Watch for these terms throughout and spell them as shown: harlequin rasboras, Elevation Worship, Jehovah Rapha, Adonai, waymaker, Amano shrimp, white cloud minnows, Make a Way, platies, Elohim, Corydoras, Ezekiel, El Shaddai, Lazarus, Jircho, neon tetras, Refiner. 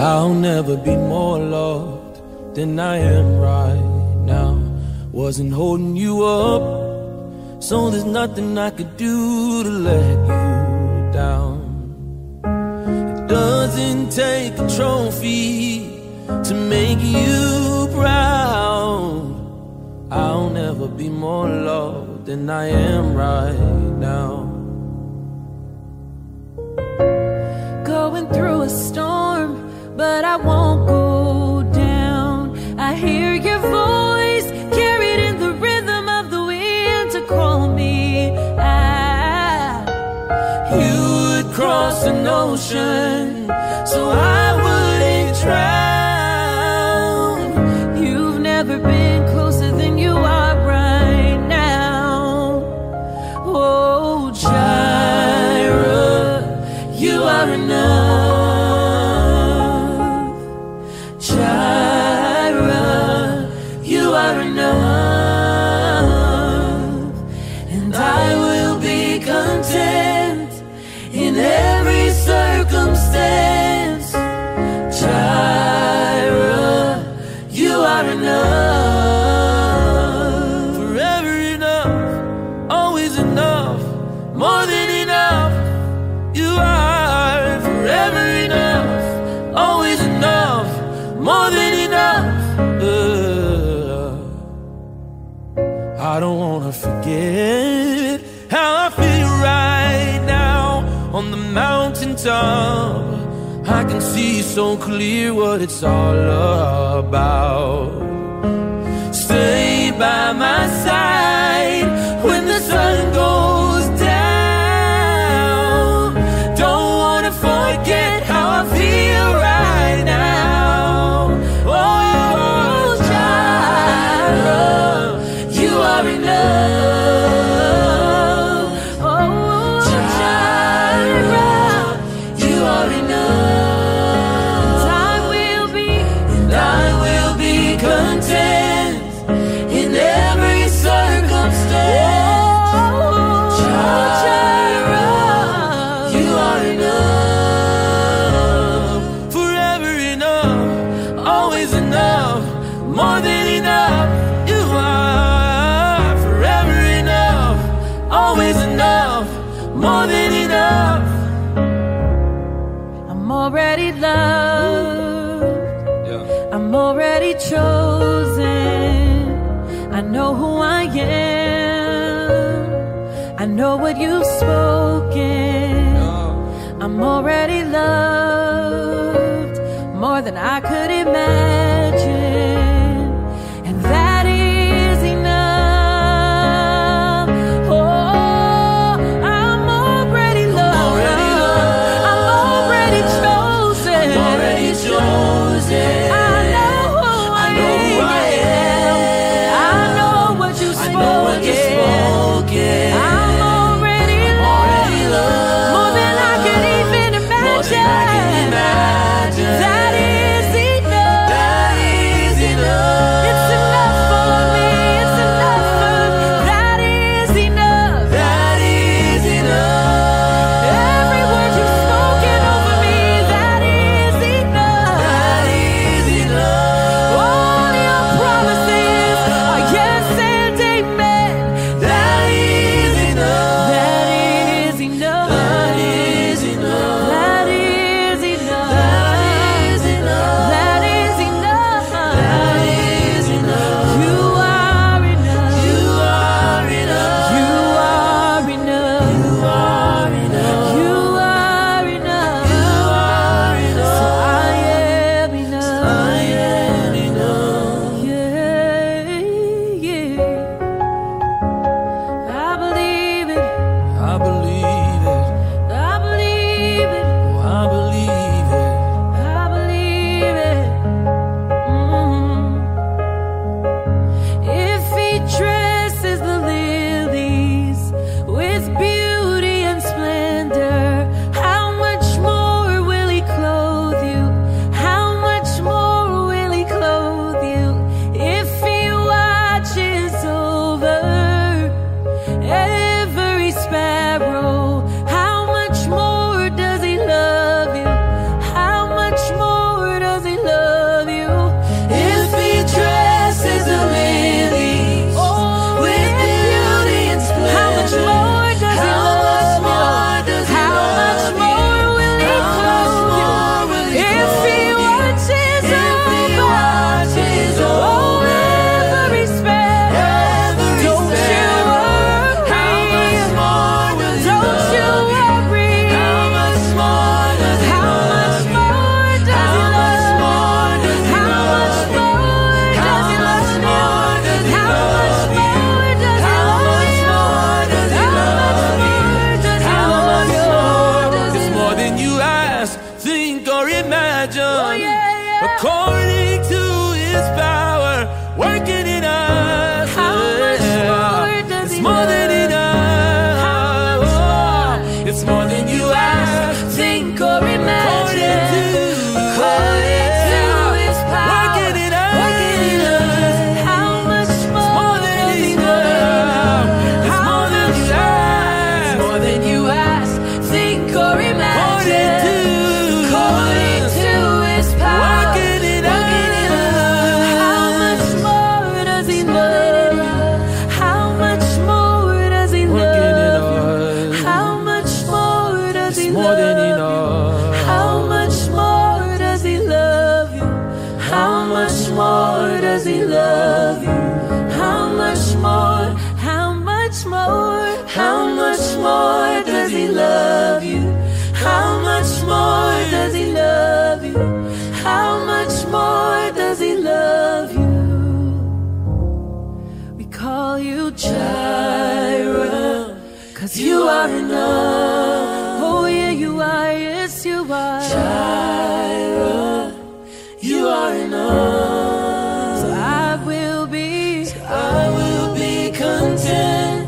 I'll never be more loved than I am right now. Wasn't holding you up, so there's nothing I could do to let you down. It doesn't take a trophy to make you proud. I'll never be more loved than I am right now. Going through a storm, but I won't go down. I hear your voice carried in the rhythm of the wind to call me out. You would cross an ocean, so I wouldn't drown. You've never been closer than you are right now. Oh, Jircho, you are enough. I don't wanna forget how I feel right now. On the mountaintop, I can see so clear what it's all about. Stay by my side when the sun goes down. Don't wanna forget how I feel right now. Oh, Jircho, you are enough. Oh, Jircho, you are enough. I will be content in every circumstance. Oh, Jircho, you are enough. Forever enough, always enough, more than enough. You are. More than enough. I'm already loved. Yeah. I'm already chosen. I know who I am. I know what you've spoken. No. I'm already loved more than I could imagine. That is enough. according to his power working in us. How much more does he love? It's more than you ask, think, or imagine. According to his power, working in us. How much more than you love? It's more than you ask, more than you ask, think, or imagine. According to his power, working in us. How much more does he love? How much more does he love? How more than he knows. How much more does he love you? How much more does he love you? How much more? How much more? How much more does he love you? How much more does he love you? How much more does he love you? We call you Jircho, 'cause you are enough. Yes, you are Jircho, you are enough. So I will be content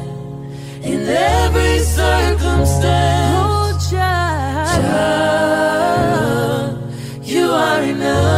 in every circumstance. Oh, Jircho, you are enough.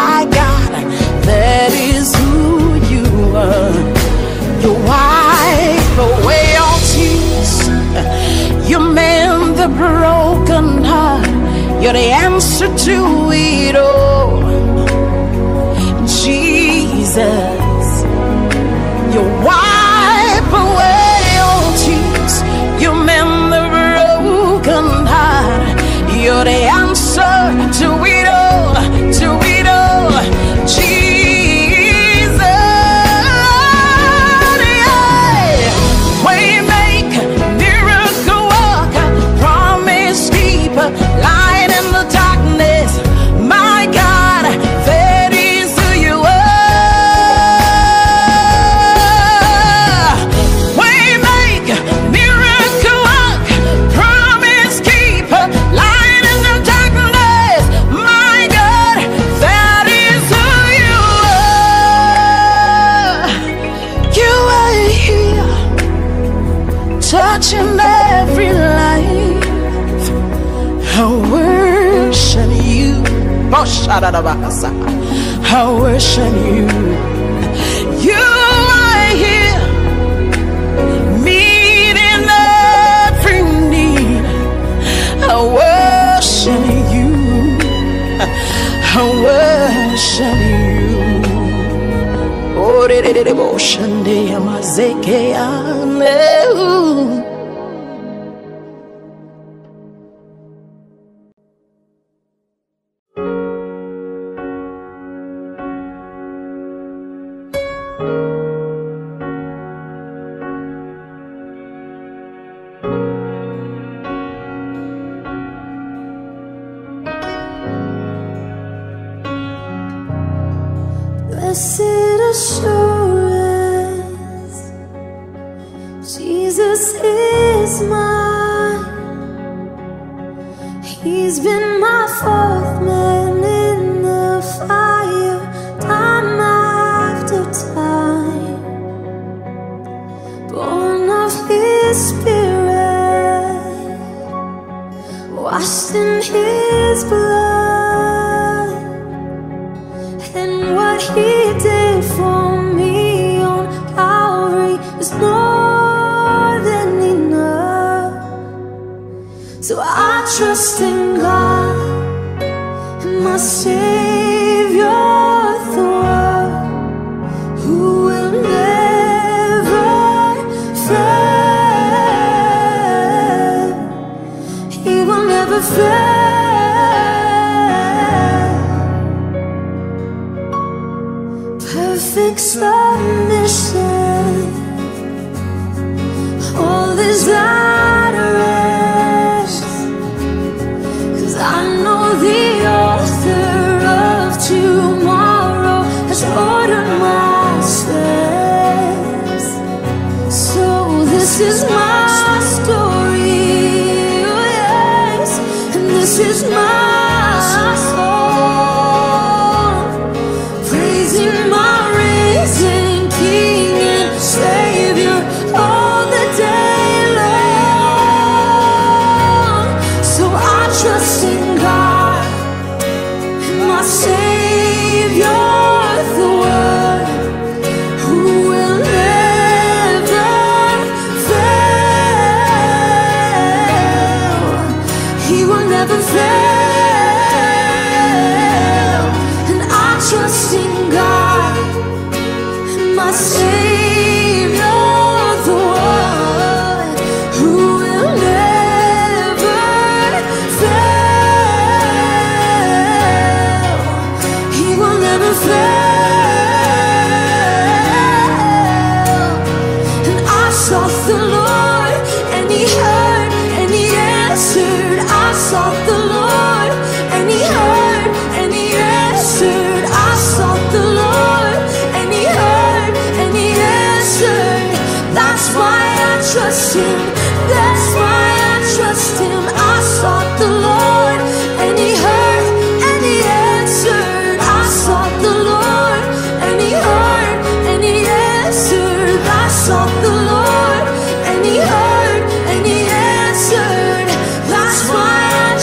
My God, that is who you are. answer to it all. Jesus, you wipe away all tears. You mend the broken heart. You're the answer to it all, to it all. Jesus, yeah. Waymaker, miracle worker, promise keeper, light in the darkness. My God, that is who you are. Waymaker, miracle worker, promise keeper, light in the darkness. My God, that is who you are. You are here, touching every life. I worship you. I worship you. You are here, meeting every need. I worship you. I worship you. Oh, devotion, dear, my Zekiah.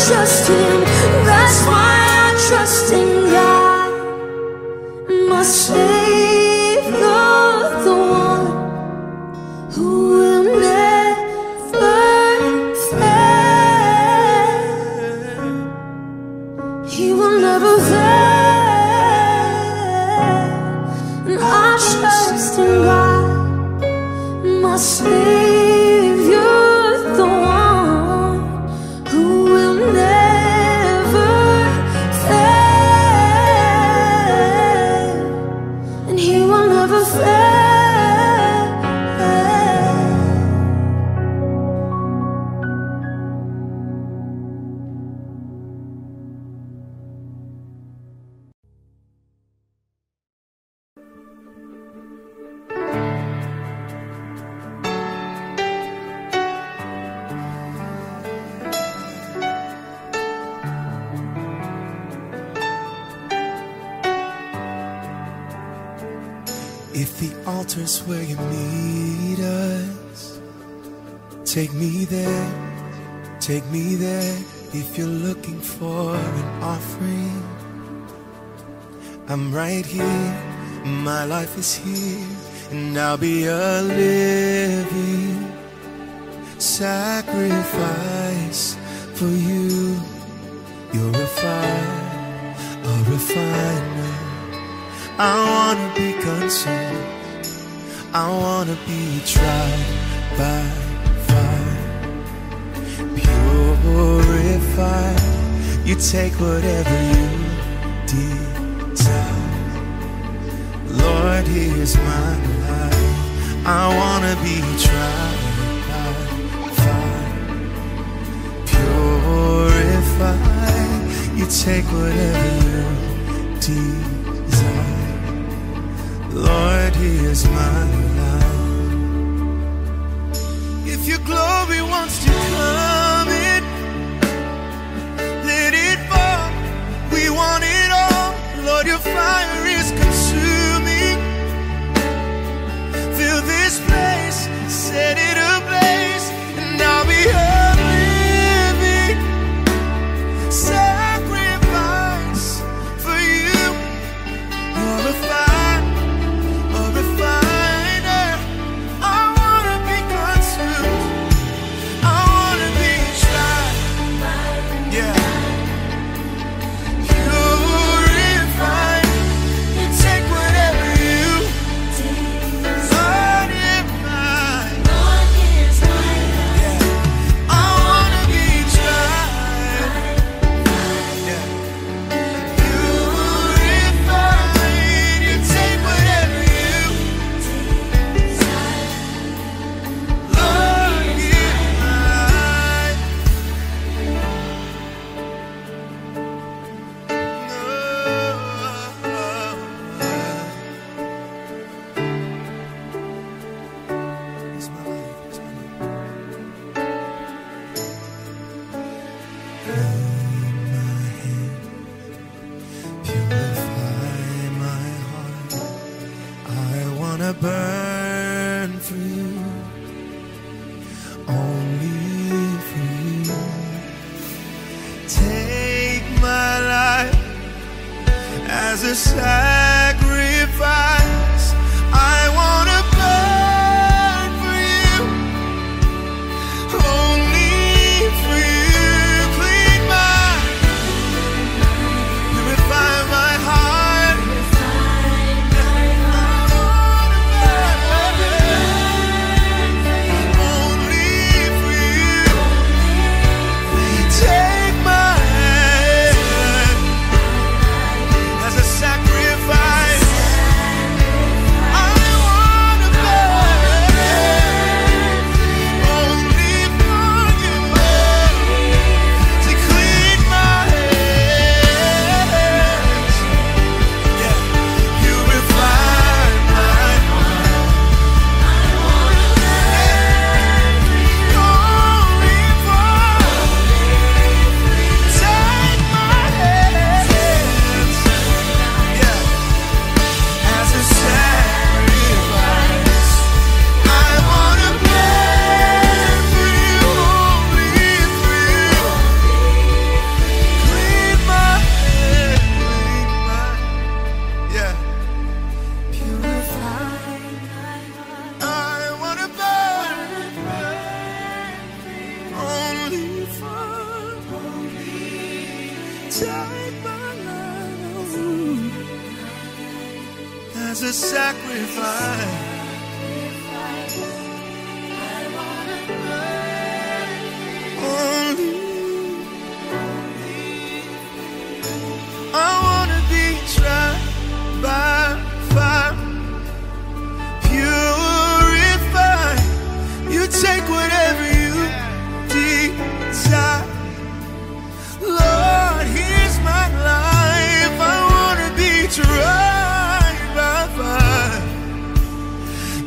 Just awesome God, my Savior, the one who will never fail, and He will never fail. Altar's where you meet us. Take me there, take me there. If you're looking for an offering, I'm right here, my life is here, and I'll be a living sacrifice for you. You're a fire, a refiner. I wanna be consumed, I wanna be tried by fire, purified. You take whatever you desire. Lord, here's my life. I wanna be tried by fire, purified. You take whatever you desire. Lord, here's my life. If your glory wants to come in, let it fall. We want it all. Lord, your fire is consuming. Fill this place, set it ablaze, and I'll be heard. Sacrifice. a sacrifice. I wanna be tried by fire, purified. You take whatever you desire. Lord, here's my life. I wanna be tried by fire,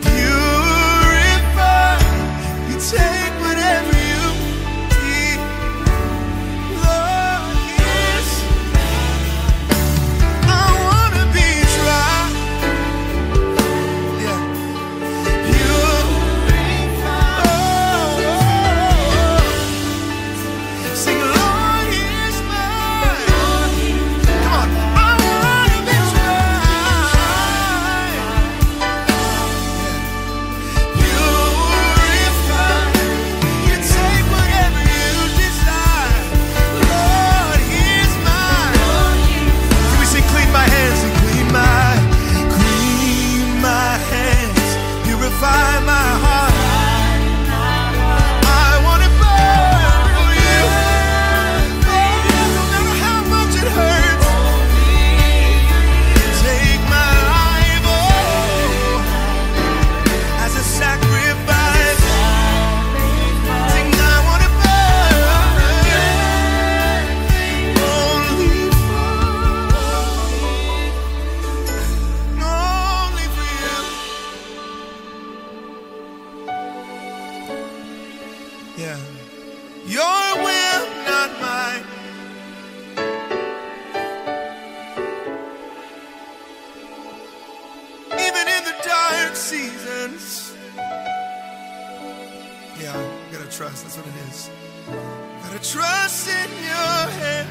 purified. You take whatever you desire. Lord, here's I wanna be tried, purified. Sing, Lord, here's mine. Come on, I wanna be tried, purified. You take whatever you desire. Lord, here's mine. Can we sing, clean my hands and clean my hands, purify my heart. I want to burn for you. No matter how much it hurts, take my life, oh, as a sacrifice. Sing, I want to burn only for, only for you. Yeah. Your will, not mine. Even in the dark seasons. Yeah, I gotta trust. That's what it is. Gotta trust in your hand.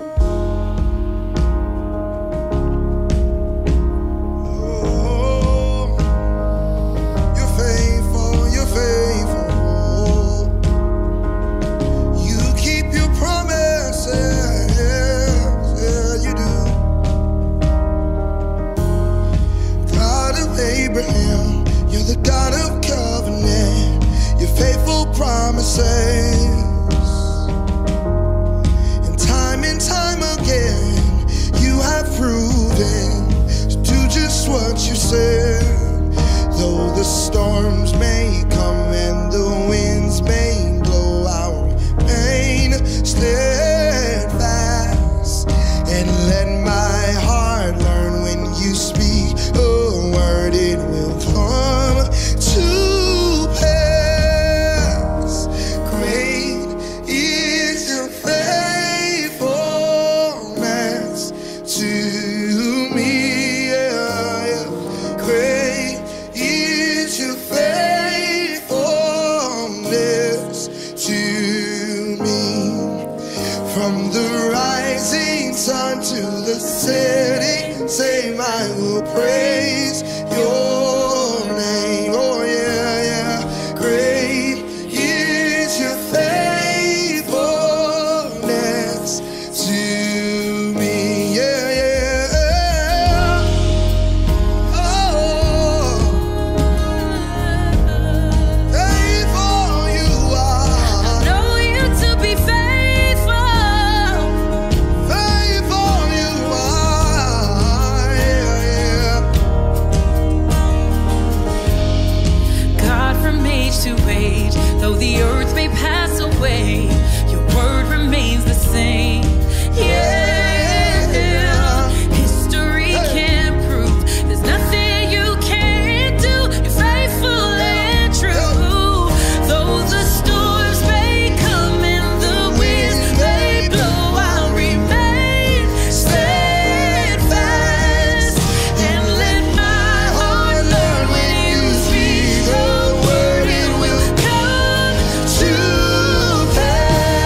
Oh, you're faithful, you keep your promises, yeah, you do. God of Abraham, you're the God of covenant, your faithful promises. And time again, you have proven to do just what you said. Though the storms may come and the winds may blow, I will remain steadfast. And let my heart learn, when you speak a word, it will come to pass. Great is your faithfulness to me. Yeah, yeah. Great is your faithfulness to me. From the rising sun to the setting, same I will praise your name. Oh yeah, yeah. Great is your faithfulness to me. Yeah, yeah. Oh, faithful you are. Know you to be faithful. Faithful you are, yeah, God, from age to age, though the earth may pass away, your word remains the same. Yeah, history can prove there's nothing you can't do. You're faithful and true. Though the storms may come and the winds may blow, I'll remain steadfast. And let my heart learn, when you speak the word, it will come to pass.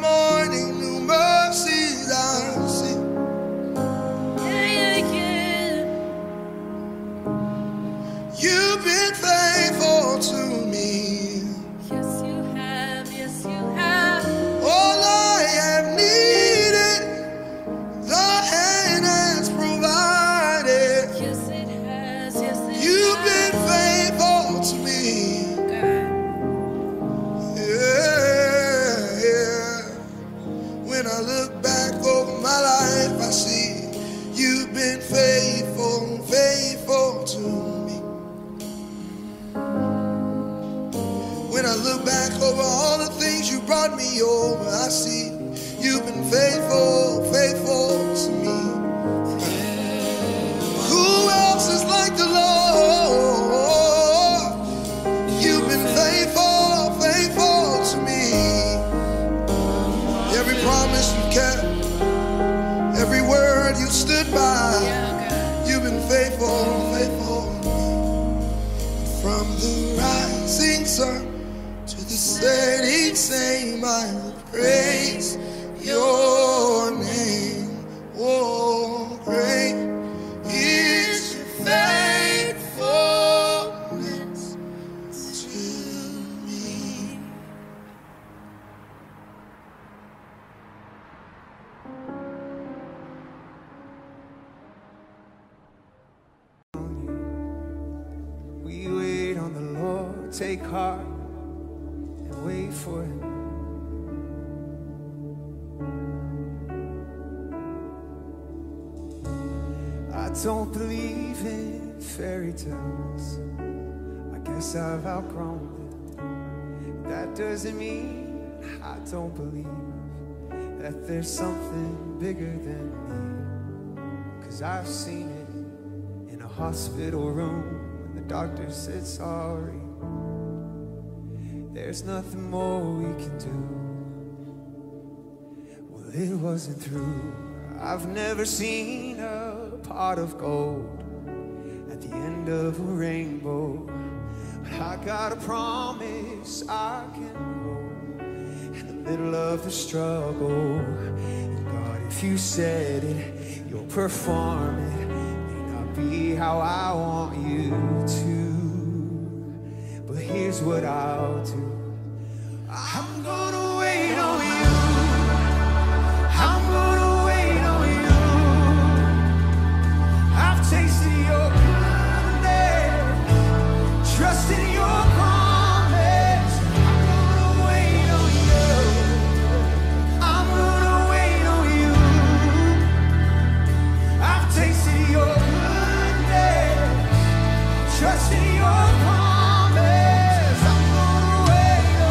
Morning, new mercies I see. Yeah, yeah, steady same, I will praise your name. Oh, great is your faithfulness to me. We wait on the Lord, take heart. Wait for him. I don't believe in fairy tales. I guess I've outgrown it. That doesn't mean I don't believe that there's something bigger than me. 'Cause I've seen it in a hospital room when the doctor said sorry. There's nothing more we can do. Well, it wasn't through. I've never seen a pot of gold at the end of a rainbow, but I got a promise I can hold in the middle of the struggle. And God, if you said it, you'll perform it. May not be how I want you to, but here's what I'll do. I'm gonna wait on you. I'm gonna wait on you. I've tasted your goodness, trusted your promise. I'm gonna wait on you. I'm gonna wait on you. I've tasted your goodness, trusted your promise. I'm gonna wait. Oh,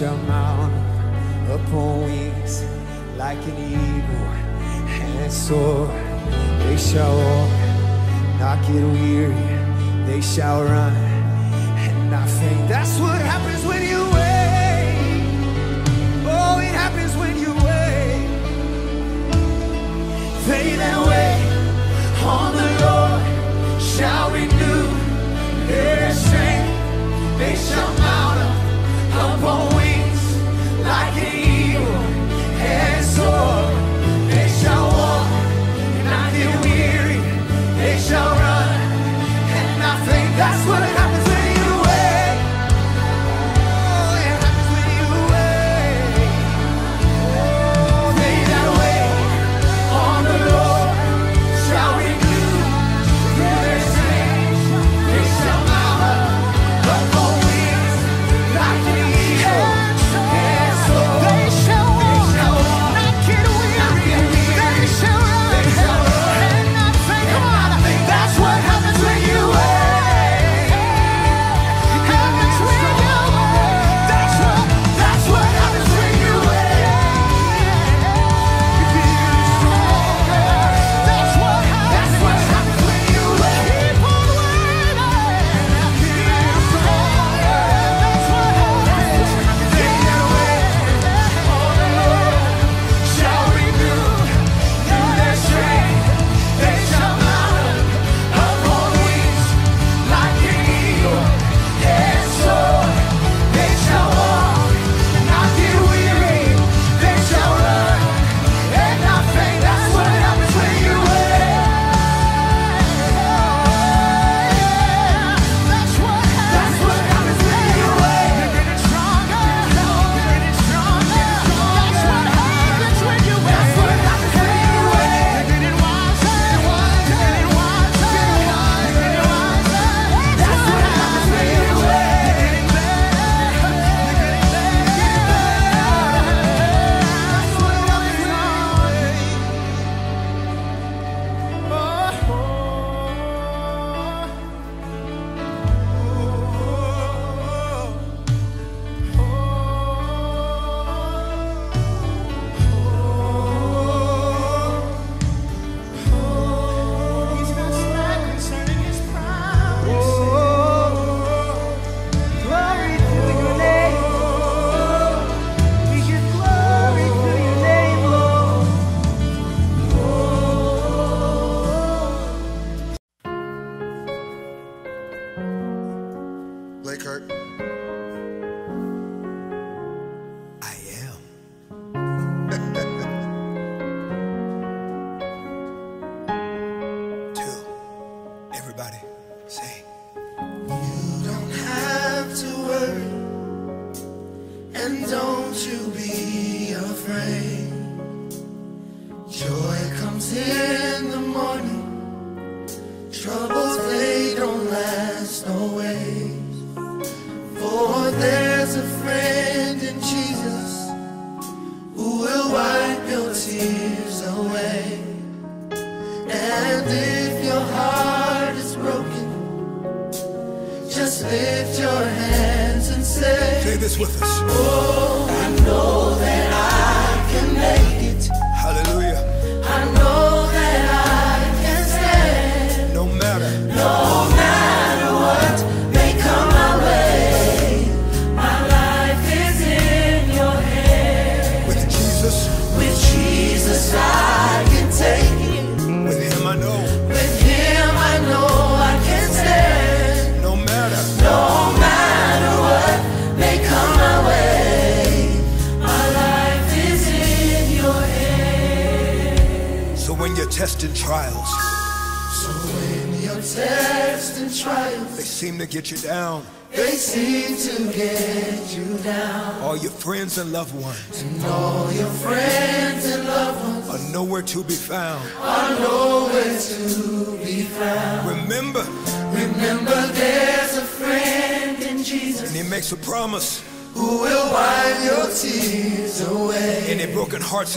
shall mount upon wings like an eagle and soar. They shall walk, not get weary. They shall run and not faint. That's what happens when you wait. Oh, it happens when you wait. They that wait on the Lord shall renew their strength. They shall mount up upon wings like an eagle and soar. They shall walk and not get weary. They shall run and not faint. That's what happens when you wait. Oh, it happens when you wait. Oh, they that wait on the Lord shall renew their strength. They shall mount up upon wings like an eagle.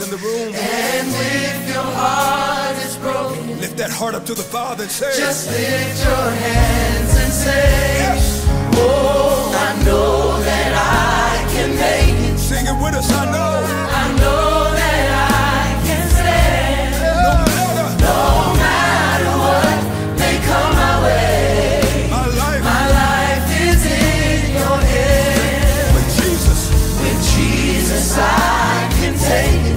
In the room, and if your heart is broken, lift that heart up to the Father and say, just lift your hands and say, yes. Oh, I know that I can. can make it. Sing it with us, I know. I know that I can stand. No matter what may come my way, my life is in your hands. With Jesus I can take it.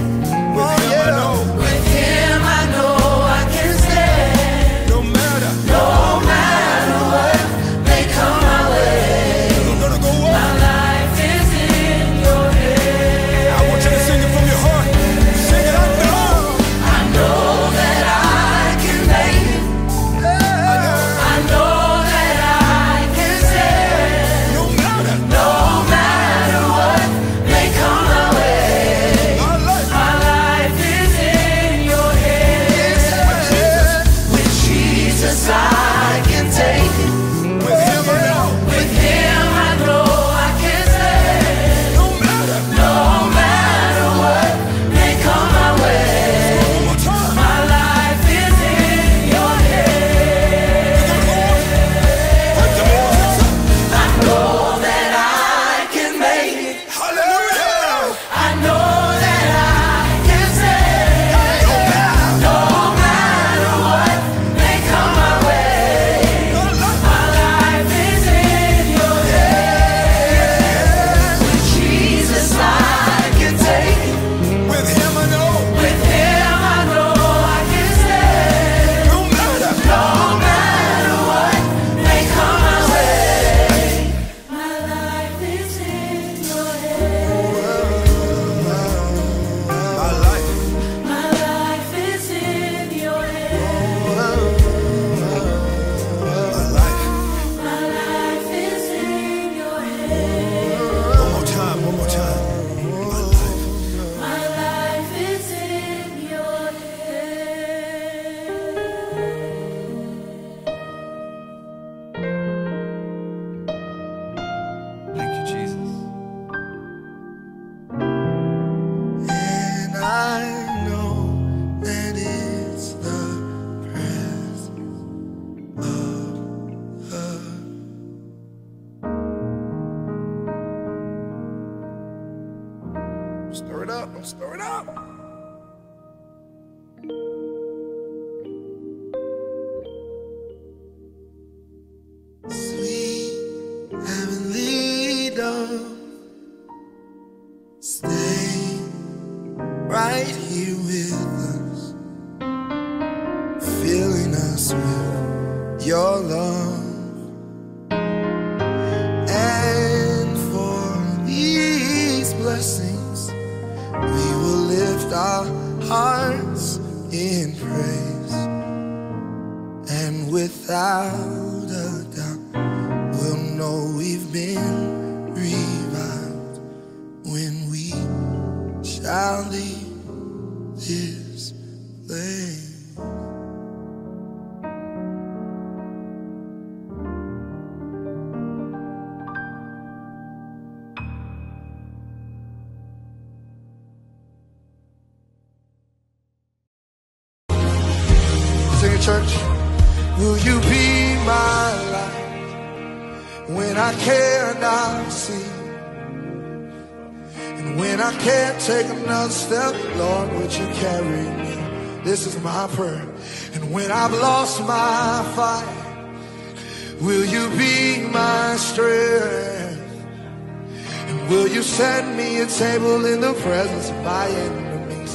Table in the presence of my enemies.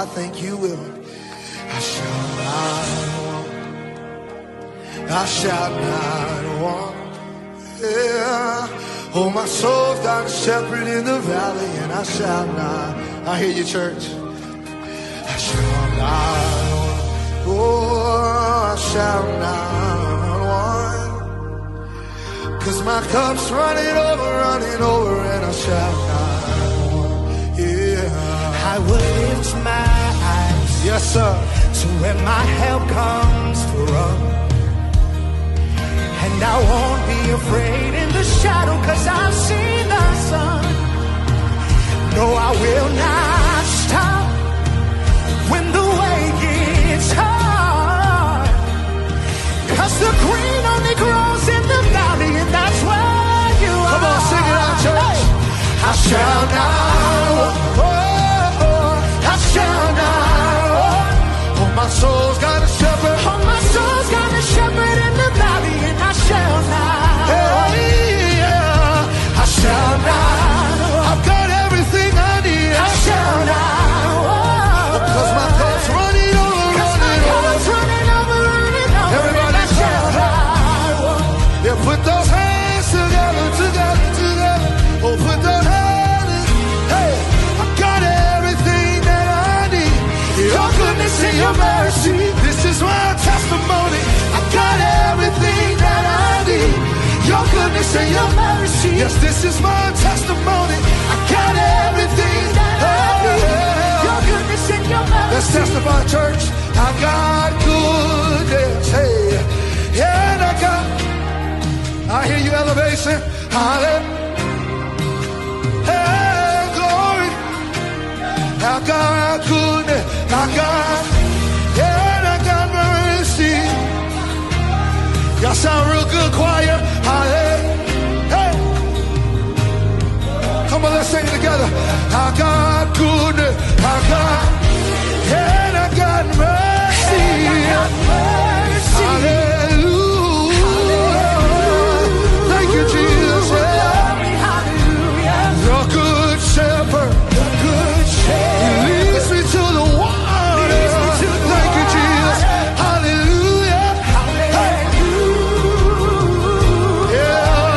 I think you will. I shall not want. Yeah. Oh, my soul's down a shepherd in the valley, and I shall not. I hear you, church. I shall not want. Oh, I shall not want. 'Cause my cup's running over, and I shall not. I will lift my eyes, yes sir, to where my help comes from. And I won't be afraid in the shadow, 'cause I've seen the sun. No, I will not stop when the way gets hard, 'cause the green only grows in the valley, and that's where you are. Come on, sing it out, church. Hey. I soul's got a shepherd. Oh, my soul's got a shepherd in the valley, and I shall not. Hey, yeah, I shall not. I've got everything I need. I shall not. Oh, because my cup's running over, running over. Running over, running over. Everybody, I shall not. Yeah, put those hands together, together, together. Oh, put those hands. Hey, I got everything that I need. Your goodness and your mercy. This is my testimony. I got everything that I need. Your goodness and your mercy. Yes, this is my testimony. I got everything that I need. Your goodness and your mercy. Let's testify, church. I got goodness. Hey, and I got. I hear you, elevation. Hallelujah. Hey, glory. I got goodness. I got. Y'all sound real good, choir. Hey. Come on, let's sing it together. I got goodness. I got, and I got mercy. Hallelujah. Thank you, Jesus. Hallelujah. Your good shepherd. The good shepherd. He leads me to the water. Thank you, Jesus. Hallelujah. This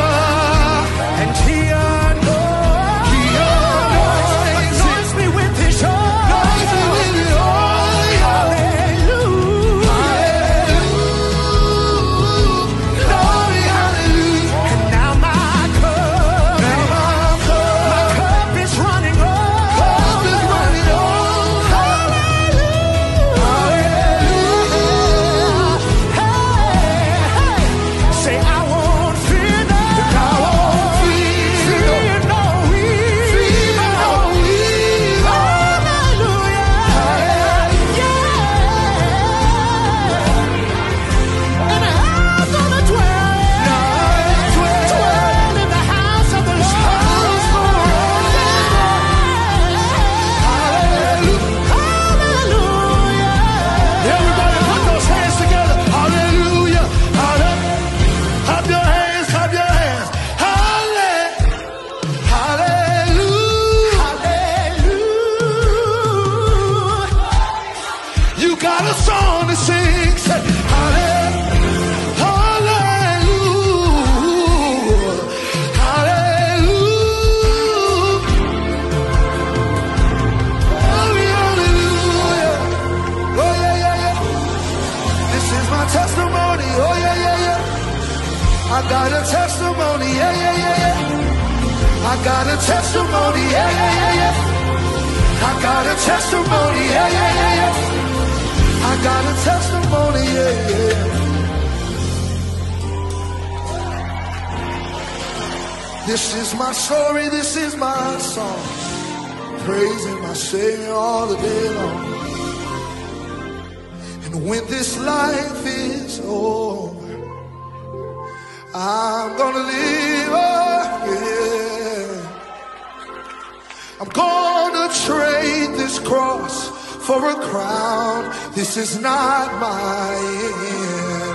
is not my end.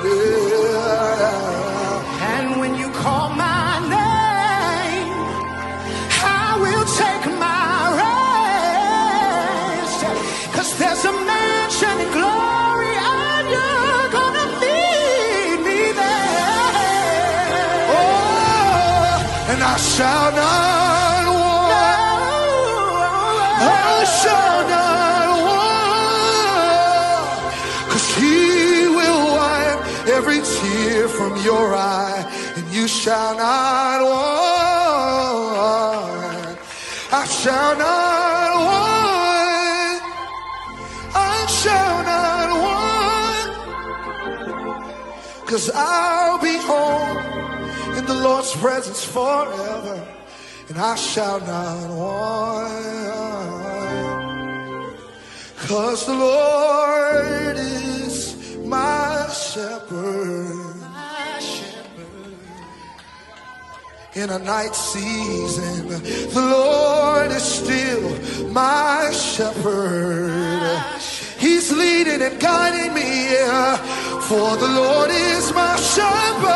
Yeah. And when you call my name, I will take my rest. 'Cause there's a mansion in glory, and you're gonna lead me there. Oh, and I shall not want. No. I shall not. Every tear from your eye, and you shall not want. I shall not want. I shall not want. 'Cause I'll be home in the Lord's presence forever, and I shall not want. 'Cause the Lord is my shepherd, my shepherd. In a night season, the Lord is still my shepherd. He's leading and guiding me, yeah. For the Lord is my shepherd,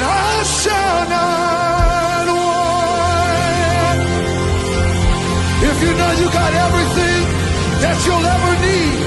and I shall not want. If you know you got everything that you'll ever need,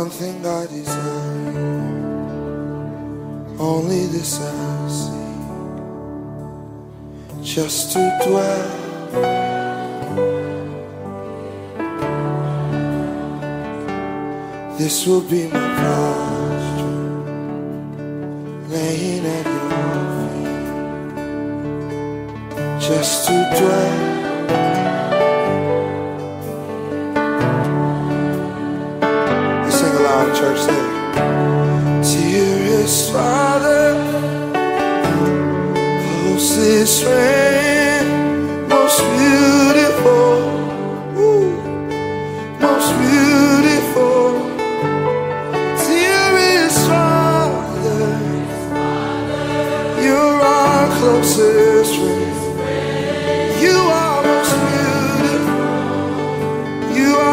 one thing I desire, only this I seek, just to dwell . This will be my posture, laying at your feet, just to dwell . Church there. Dearest Father, closest friend, most beautiful, ooh, most beautiful, dearest Father, you're our closest friend, you are most beautiful, you are.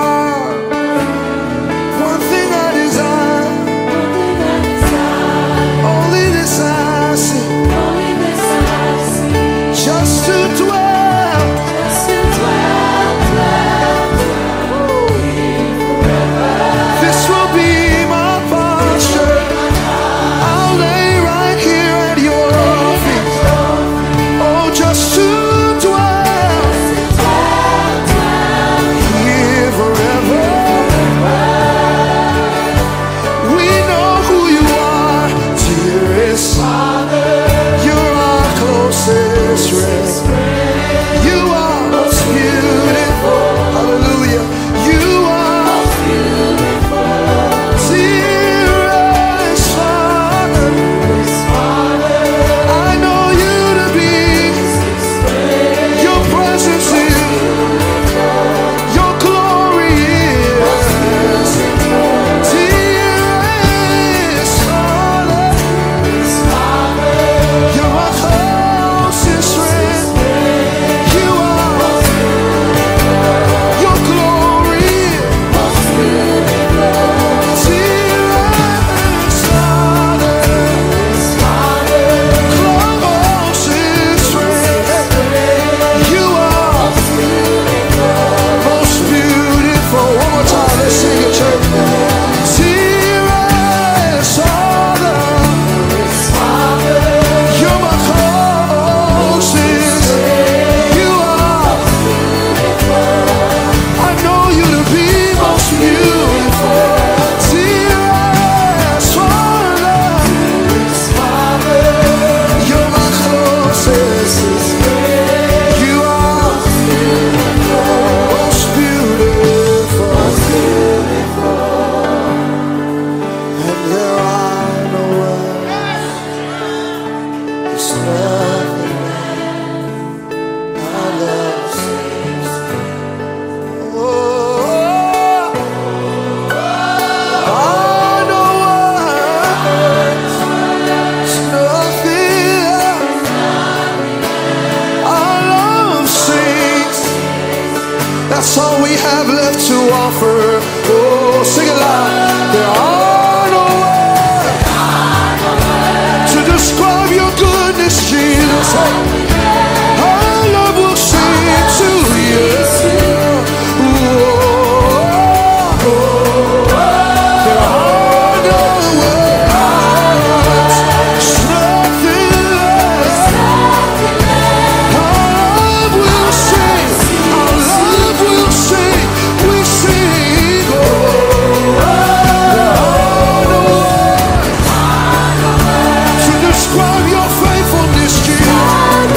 Describe your faithfulness, Jesus.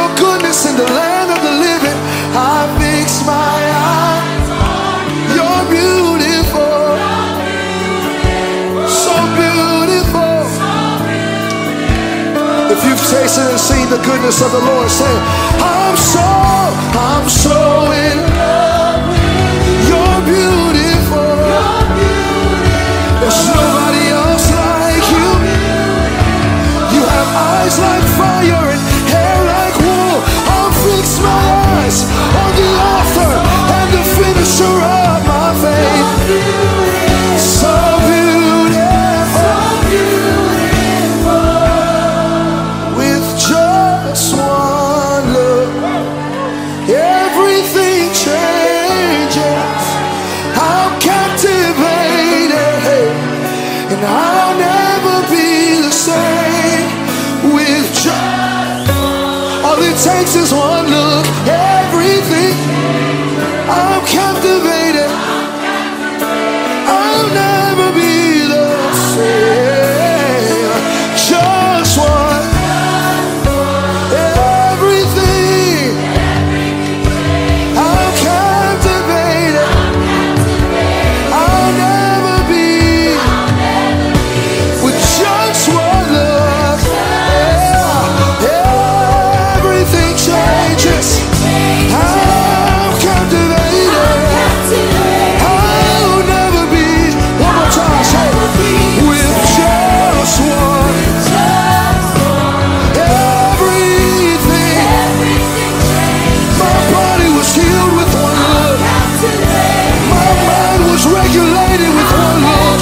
your goodness in the land of the living. I fix my eyes on you. You're beautiful. You're beautiful. So beautiful. So beautiful. If you've tasted and seen the goodness of the Lord, say, I'm so in love with you. You're beautiful. You're beautiful. There's nobody else like you. You have eyes like fire and hair like wool. I'll fix my eyes on the author and the finisher of my faith. So beautiful. So beautiful. With just one look, everything changes. I'm captivated and I'll never be the same with just. All it takes is one look, everything. I'm captivated. I'll never be the same. Just one. Everything. I'm captivated. I'll never be. With just one look, everything changes. I'm captivated. I'll never be. One more time, say, with just one. Everything. My body was healed with one look. My mind was regulated with one look.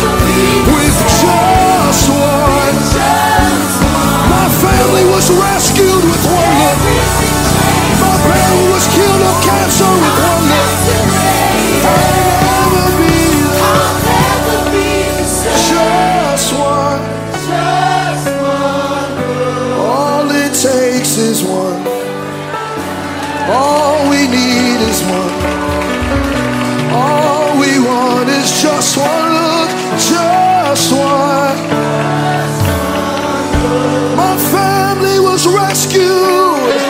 With just one. My family was rescued with one look. My parent was killed of cancer with one look. I'll never be just one. All it takes is one. All we need is one. All we want is just one look, just one. My family was rescued.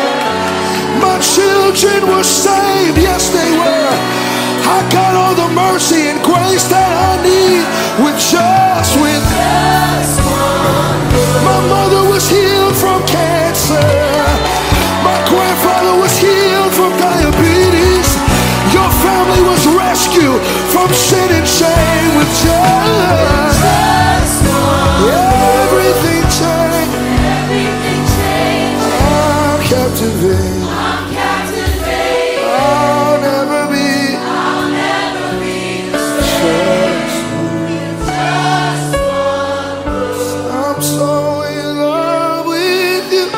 My children were saved. Yes, they were. I got all the mercy and grace that I need with just with. My mother was healed from cancer. My grandfather was healed from diabetes. Your family was rescued from sin and shame with just. Everything changed. I'm captivated. I'll never be just. I'm so in love with you.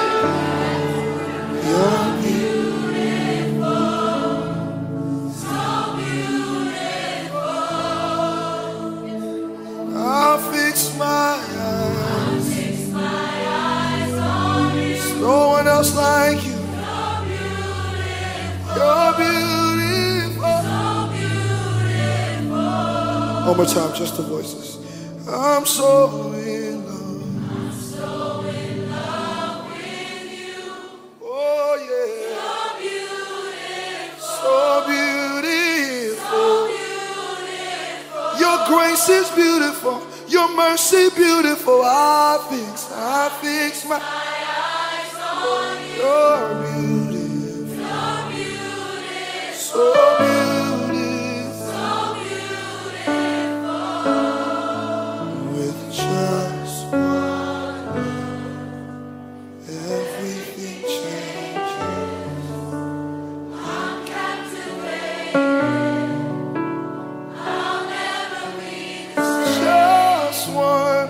You're I'll fix my eyes. No one else like you. You're beautiful. One more time, just the voices. I'm so in love. Oh yeah. So beautiful. Your grace is beautiful. Your mercy beautiful. I fix my eyes on you. You're beautiful. So beautiful. With just one look, everything changes. Just one.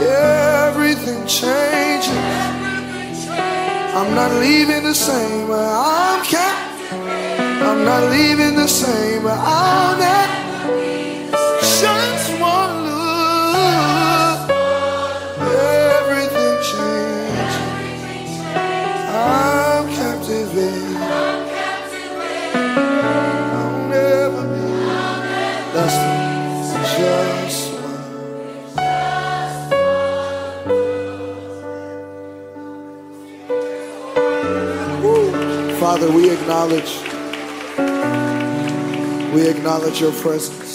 Everything changes. I'm not leaving the same. I'm not leaving the same. I'm not. Just one look. Everything changes. I'm captivated. I'll never be. That's just one. Father, we acknowledge your presence.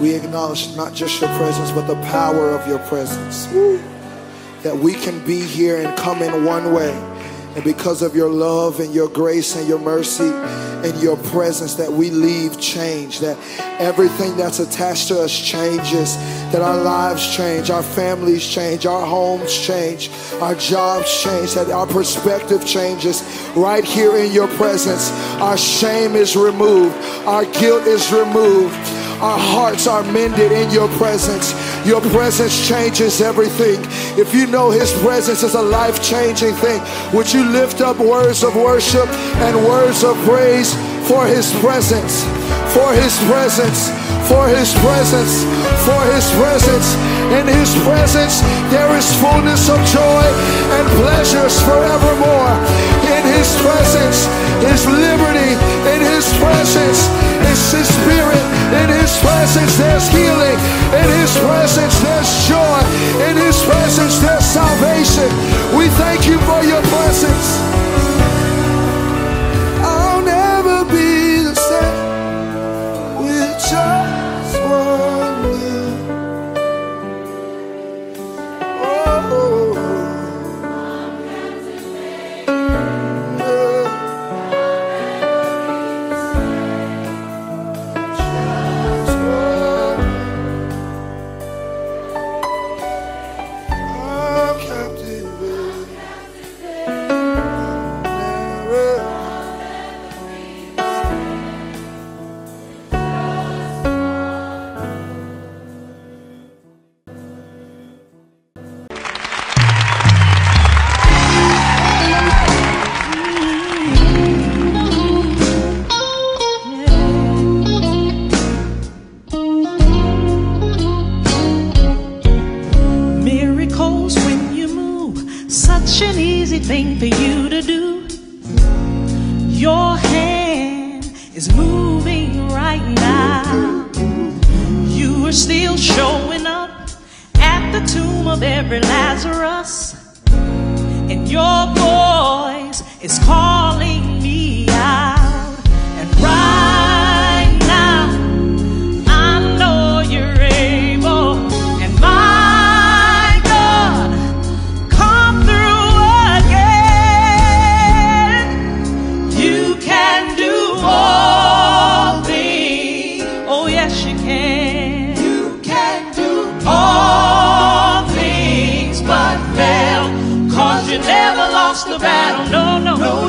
We acknowledge not just your presence, but the power of your presence. Woo. That we can be here and come in one way. And because of your love and your grace and your mercy and your presence, that we leave changed, that everything that's attached to us changes, that our lives change, our families change, our homes change, our jobs change, that our perspective changes right here in your presence. Our shame is removed. Our guilt is removed. Our hearts are mended in your presence. Your presence changes everything. If you know his presence is a life-changing thing, would you lift up words of worship and words of praise for his presence, for his presence, for his presence, for his presence. In his presence there is fullness of joy and pleasures forevermore. In his presence is liberty. In his presence is his spirit. In his presence there's healing. In his presence there's joy. In his presence there's salvation. We thank you for your presence. I'll never be the same with just one look.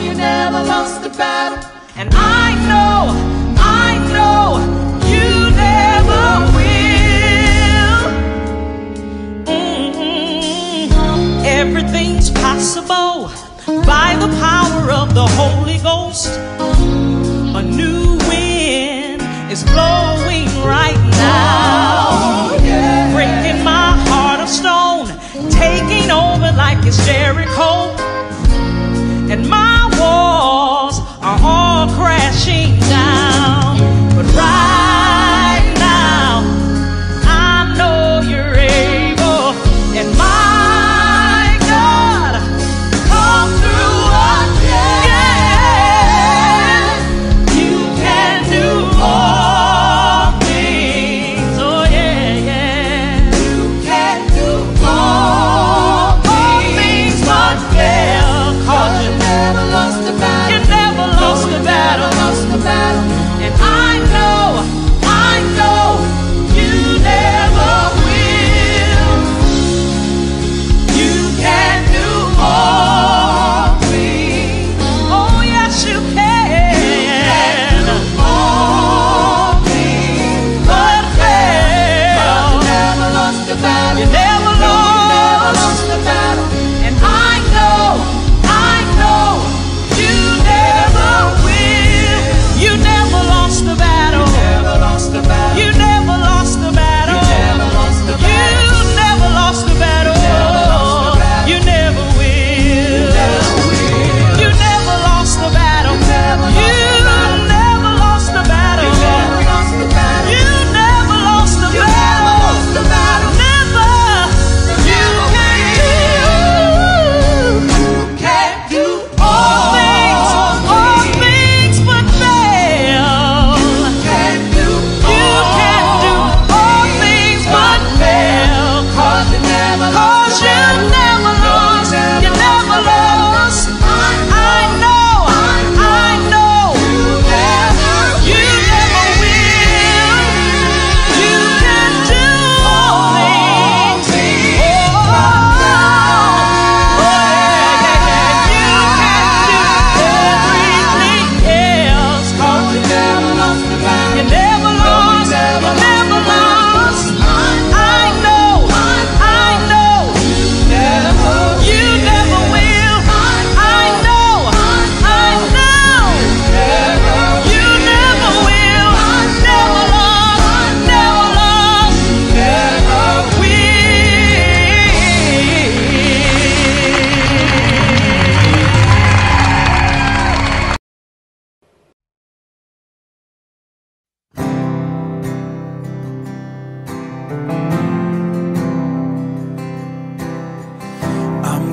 You never lost the battle.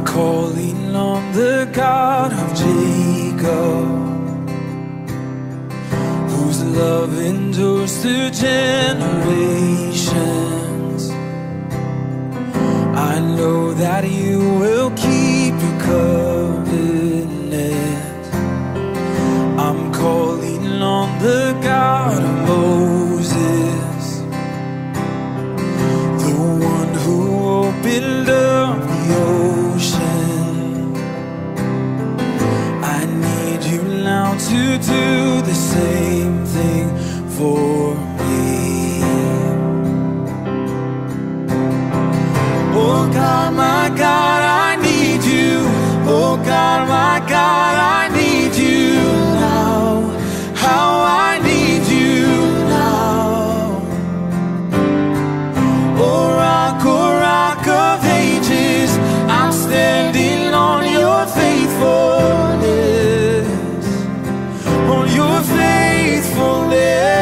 I'm calling on the God of Jacob, whose love endures through generations. I know that you will keep your covenant. I'm calling on the God of Moses, the one who opened up the ocean. I need you now to do the same thing for me. Oh God, my God, I need you. Oh God, my God, I need you now. How I need you now. Oh rock, oh rock of ages, I'm standing on your faithfulness, on your faithfulness.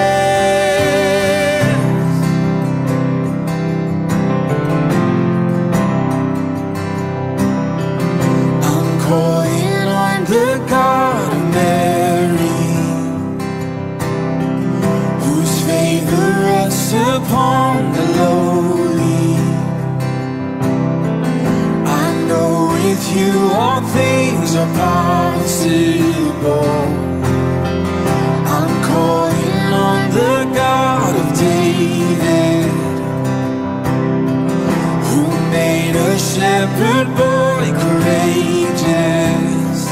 Upon the lowly, I know with you all things are possible. I'm calling on the God of David, who made a shepherd boy courageous.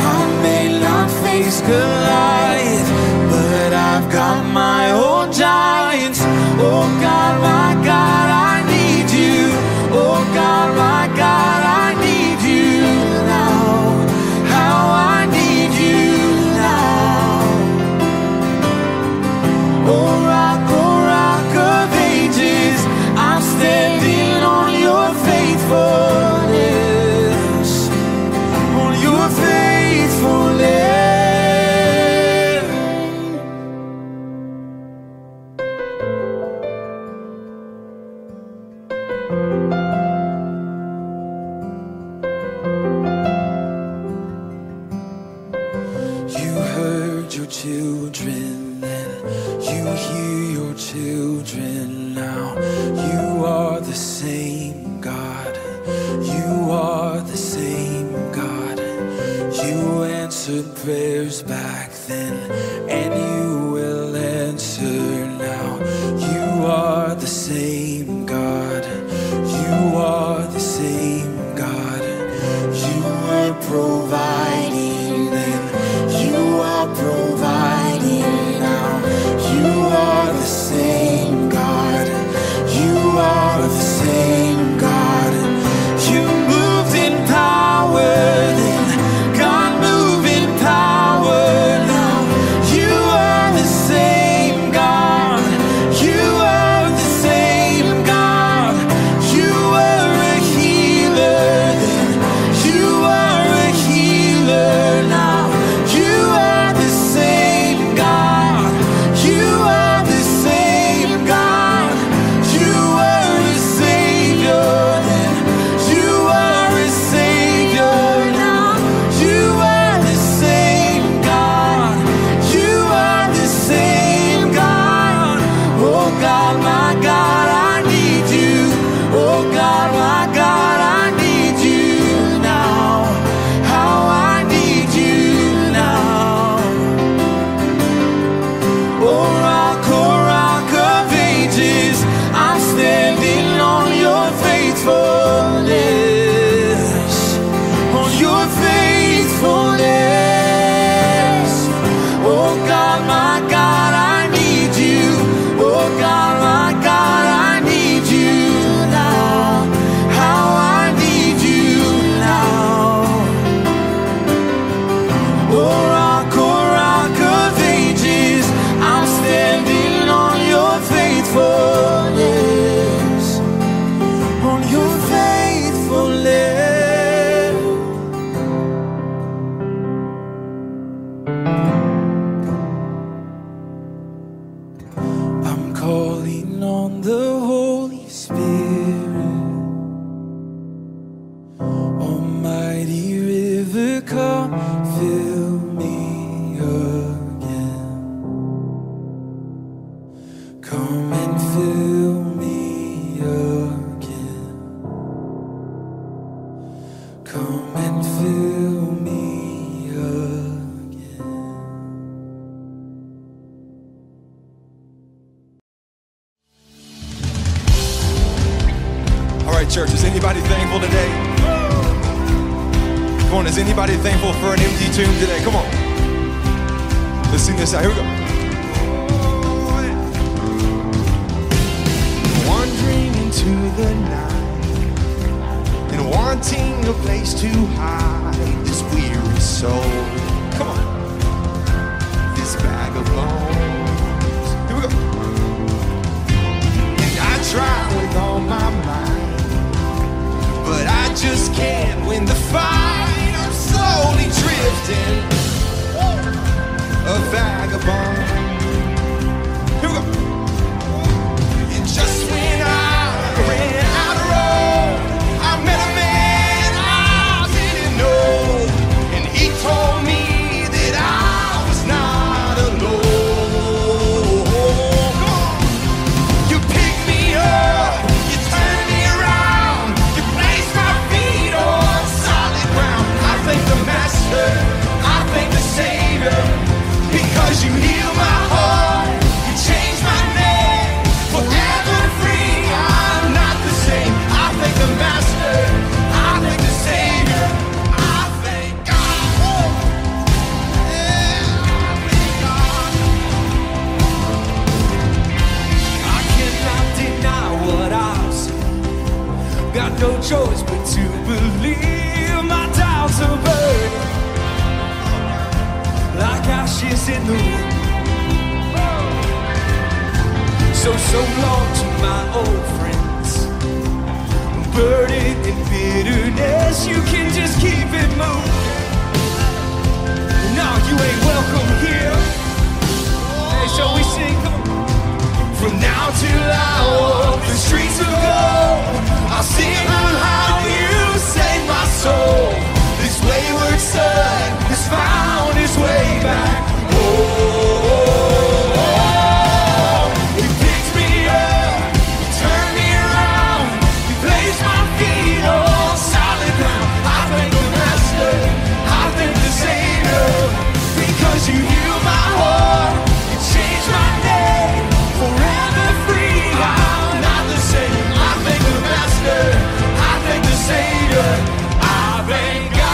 I may not face Goliath, but I've got my own giants. Oh God, my God, I need you. Oh God, my God, I need you now. How I need you now. Oh rock of ages, I'm standing on your faithfulness, on your faithfulness. Prayers back then, and you will answer now. You are the same God. You are the same God. You are providing then. You are providing now. You are the same God. You are the same God. You moved in power. On your face. Church, is anybody thankful today? Come on, is anybody thankful for an empty tomb today? Come on. Let's sing this out. Here we go. Wandering into the night and wanting a place to hide this weary soul. Come on. This bag of bones. Here we go. And I try with all my might, but I just can't win the fight. I'm slowly drifting, a vagabond. Here we go. And just when I ran out of road, I met a man I didn't know, and he told me that I was not alone. Come on. You picked me up, you turned me around, I thank the Savior, because you healed my heart, you changed my name, forever free, I'm not the same. I thank the Master, I thank the Savior, I thank God. Oh, yeah, I thank God. I cannot deny what I've seen, got no choice but to believe. My doubts are burning like ashes in the wind. So long to my old friends, burdened in bitterness. You can just keep it moving. No, you ain't welcome here. Hey, shall we sing? From now till I walk the streets of gold, I'll sing on how you saved my soul. This wayward son has found his way back home. He picked me up, he turned me around, he placed my feet on solid ground. I thank the Master, I thank the Savior, because you healed my heart, you changed my name, forever free, I'm not the same. I thank the Master, I thank the Savior, I thank God.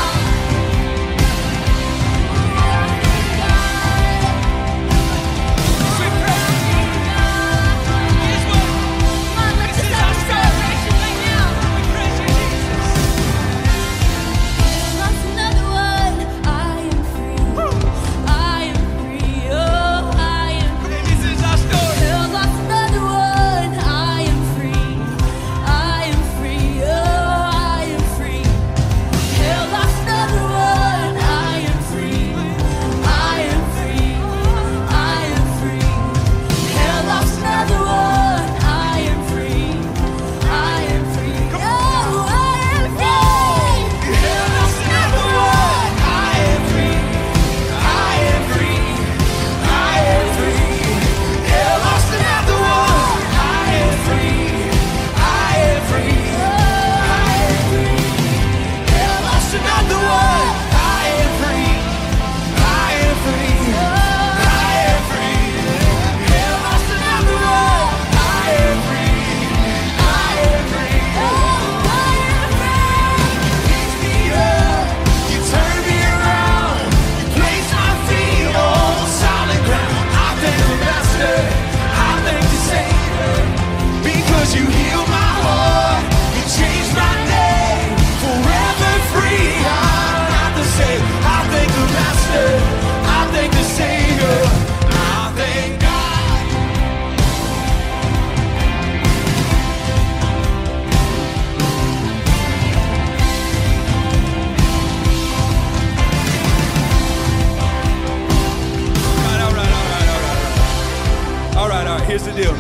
Here's the deal.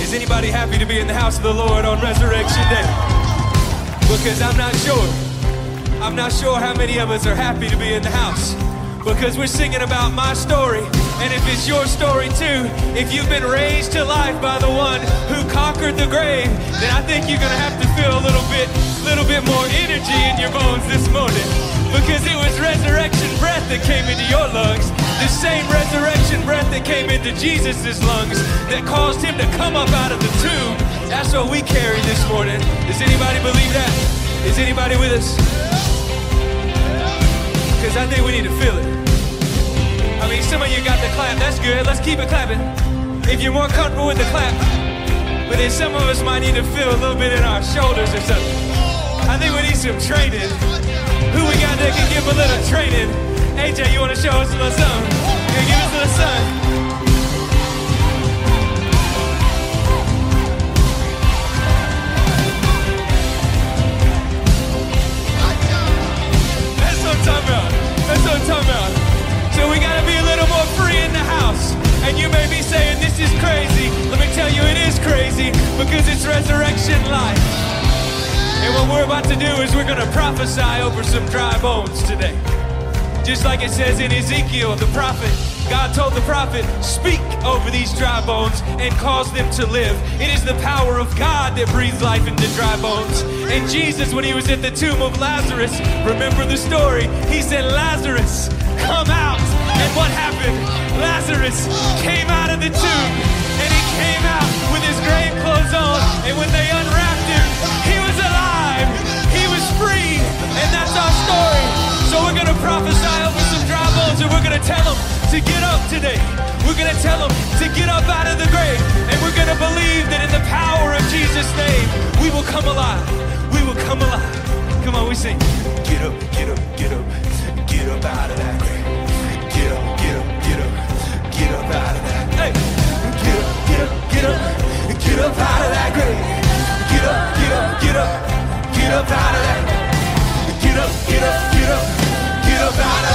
Is anybody happy to be in the house of the Lord on Resurrection Day? Because I'm not sure. I'm not sure how many of us are happy to be in the house, because we're singing about my story. And if it's your story too, if you've been raised to life by the one who conquered the grave, then I think you're gonna have to feel a little bit more energy in your bones this morning, because it was resurrection breath that came into your lungs, the same resurrection breath that came into Jesus's lungs that caused him to come up out of the tomb. That's what we carry this morning. Does anybody believe that? Is anybody with us? Because I think we need to feel it. I mean, some of you got the clap. That's good. Let's keep it clapping if you're more comfortable with the clap. But then some of us might need to feel a little bit in our shoulders or something. I think we need some training. Who we got that can give a little training? AJ, you want to show us a little something? You give us a little something. That's what I'm talking about. So we gotta be a little more free in the house. And you may be saying, this is crazy. Let me tell you, it is crazy, because it's resurrection life. And what we're about to do is we're gonna prophesy over some dry bones today. Just like it says in Ezekiel, the prophet, God told the prophet, speak over these dry bones and cause them to live. It is the power of God that breathes life into dry bones. And Jesus, when he was at the tomb of Lazarus, remember the story, he said, Lazarus, come out. And what happened? Lazarus came out of the tomb, and he came out with his grave clothes on. And when they unwrapped him, he was alive. He was free. And that's our story. So we're going to prophesy over some dry bones, and we're going to tell them to get up today. We're going to tell them to get up out of the grave, and we're going to believe that in the power of Jesus' name, we will come alive. We will come alive. Come on, we sing. Get up, get up, get up, get up out of that grave. Get up, get up, get up, get up out of that grave. Hey. Get up, get up, get up, get up out of that grave. Get up, get up, get up, get up out of that. Get up, get up, get up, get up out of that.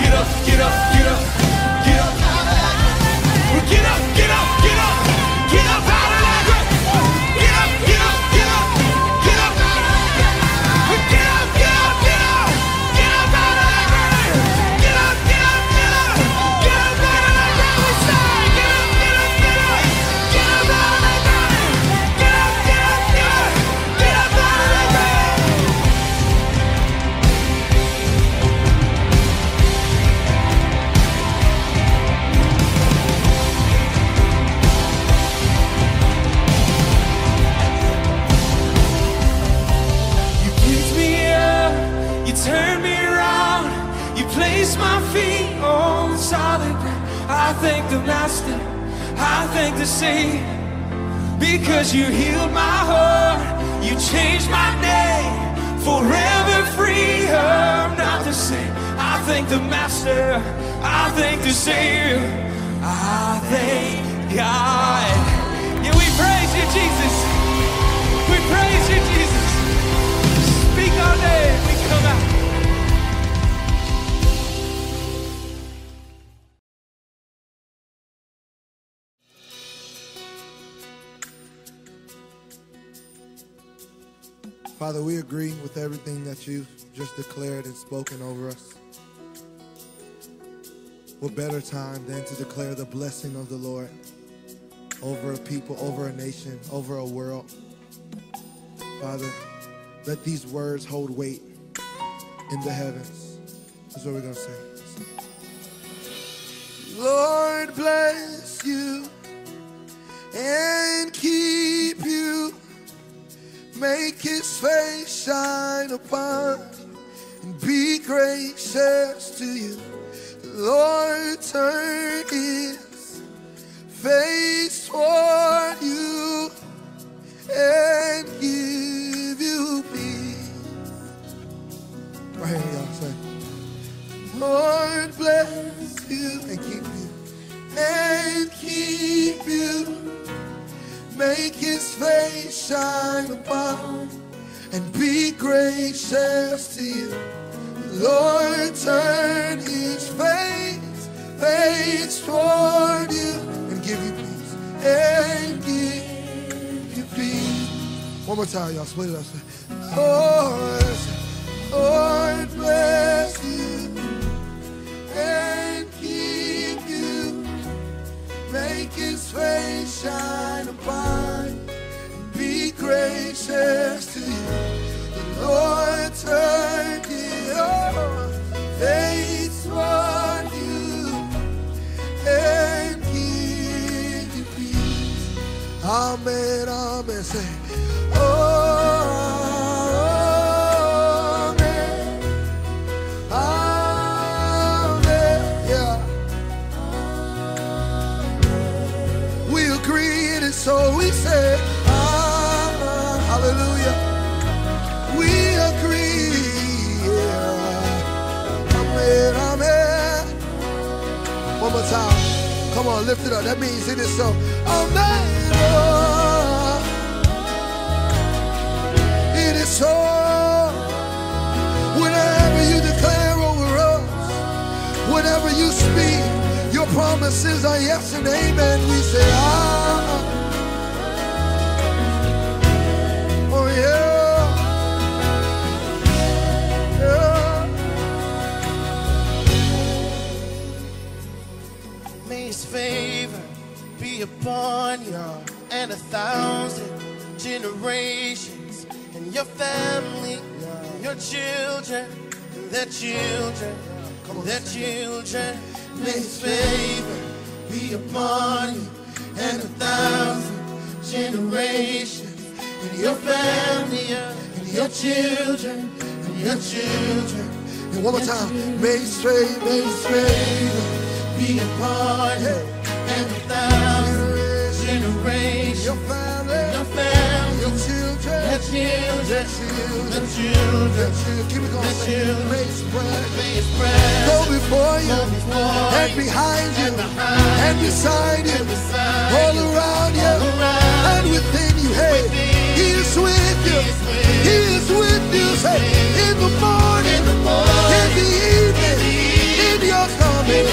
Get up, get up, get up, get up. Get up, get up, get up, get up out of that grave. Get up, get up, get up, get up out of that. Get up, get up, get up, get up out of that grave. Get up, get up, get up, get up out of that grave. We say, get up, get up, get up, get up out of that grave. Get up, get up, get up, get up out of that grave. Turn me around, you place my feet on solid ground. I thank the Master, I thank the Savior, because you healed my heart, you changed my name, forever free, I'm not the same. I thank the Master, I thank the Savior, I thank God. Yeah, we praise you, Jesus. We praise you, Jesus. Speak our name, we come out. Father, we agree with everything that you've just declared and spoken over us. What better time than to declare the blessing of the Lord over a people, over a nation, over a world. Father, let these words hold weight in the heavens. That's what we're going to say. Lord, bless you and keep you. Make his face shine upon you and be gracious to you. Lord, turn his face toward you and give you peace. Right here, y'all say, Lord, bless you and keep you. And keep you. Make his face shine upon and be gracious to you. Lord, turn his face toward you and give you peace. And give you peace. One more time, y'all. Split it up. Lord, access to you. The Lord turned your face toward you and give you peace. Amen, amen, say, oh, amen, amen, yeah. We agree and so we say, one more time. Come on, lift it up. That means it is so. Amen. Oh, it is so. Whenever you declare over us, whenever you speak, your promises are yes and amen. We say, ah. Oh, yeah. Favor be upon you and 1,000 generations and your family and your children and their children and their children. May His favor be upon you and 1,000 generations and your family and your children and your children. And one more time, may His favor be upon you and 1,000 generations. Your family, your family, your children, your children, your children, your children. Keep it going. May His presence go before you and behind you and beside you, all around you and within you. Hey, He is with you. He is with you. Say in the morning, in the evening, in your coming.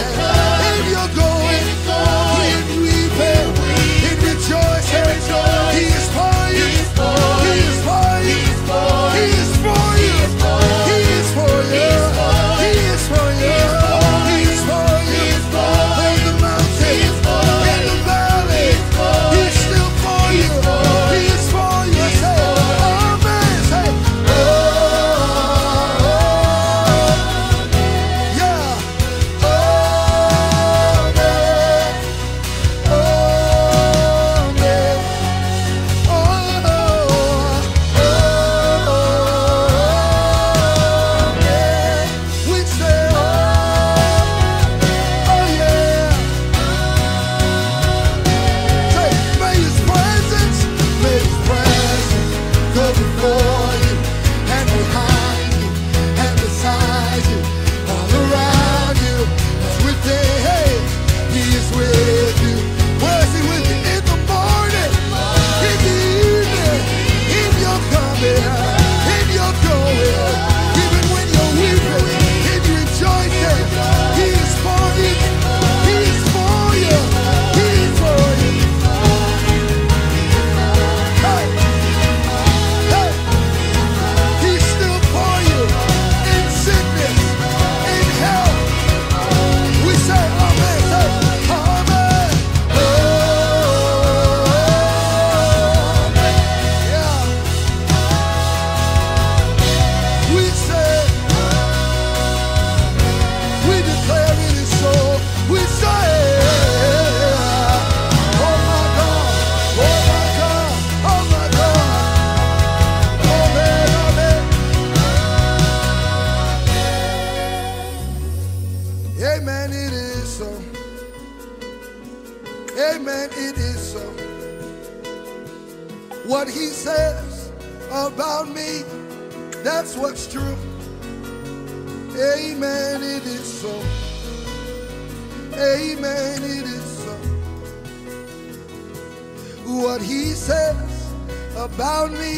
About me,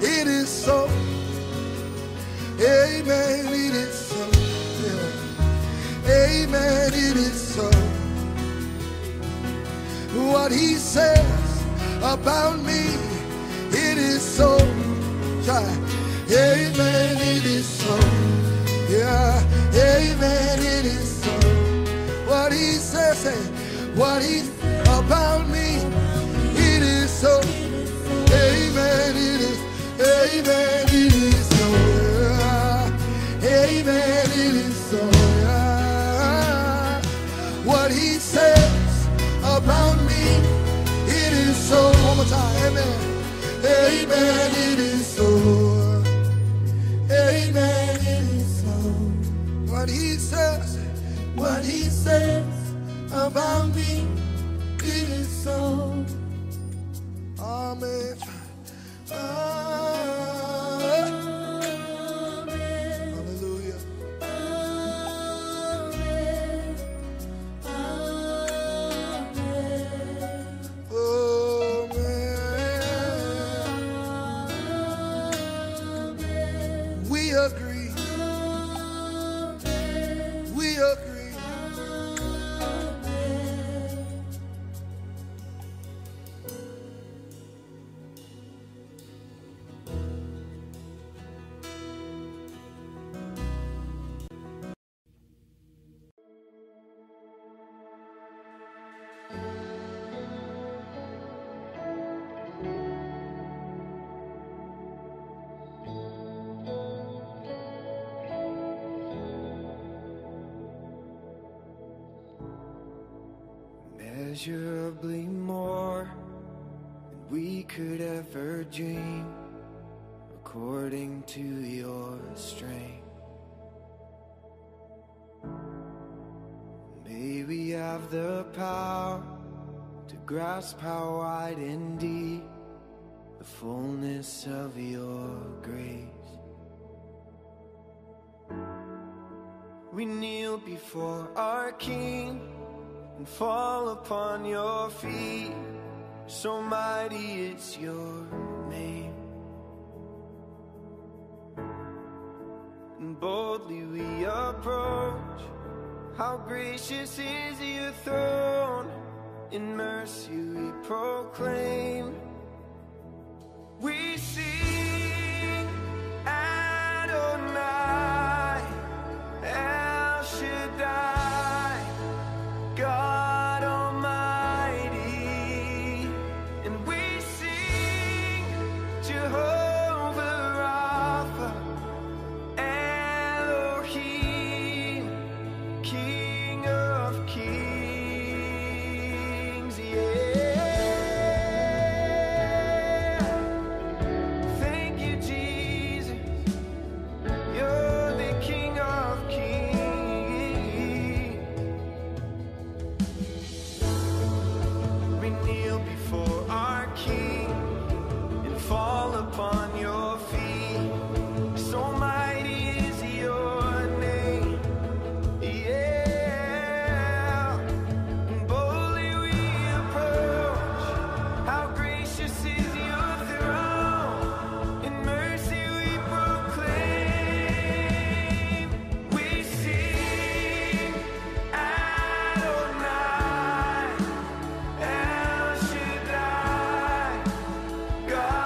it is so. Amen, it is. Amen, it is so. Amen, it is so. What he says about me, it is so. Amen. Amen. Hallelujah. Amen. Amen. Oh man. Amen. We agree. Amen. We agree. Amen. Immeasurably more than we could ever dream, according to your strength. May we have the power to grasp how wide and deep the fullness of your grace. We kneel before our King and fall upon your feet, so mighty it's your name. And boldly we approach, how gracious is your throne. In mercy we proclaim, we sing Adonai, El Shaddai, God Almighty, and we sing Jehovah Rapha, Elohim, King of Kings, yeah. Thank you, Jesus, you're the King of Kings. Fall upon your feet, so mighty is your name, yeah. And boldly we approach, how gracious is your throne. In mercy we proclaim, we sing Adonai, El Shaddai, God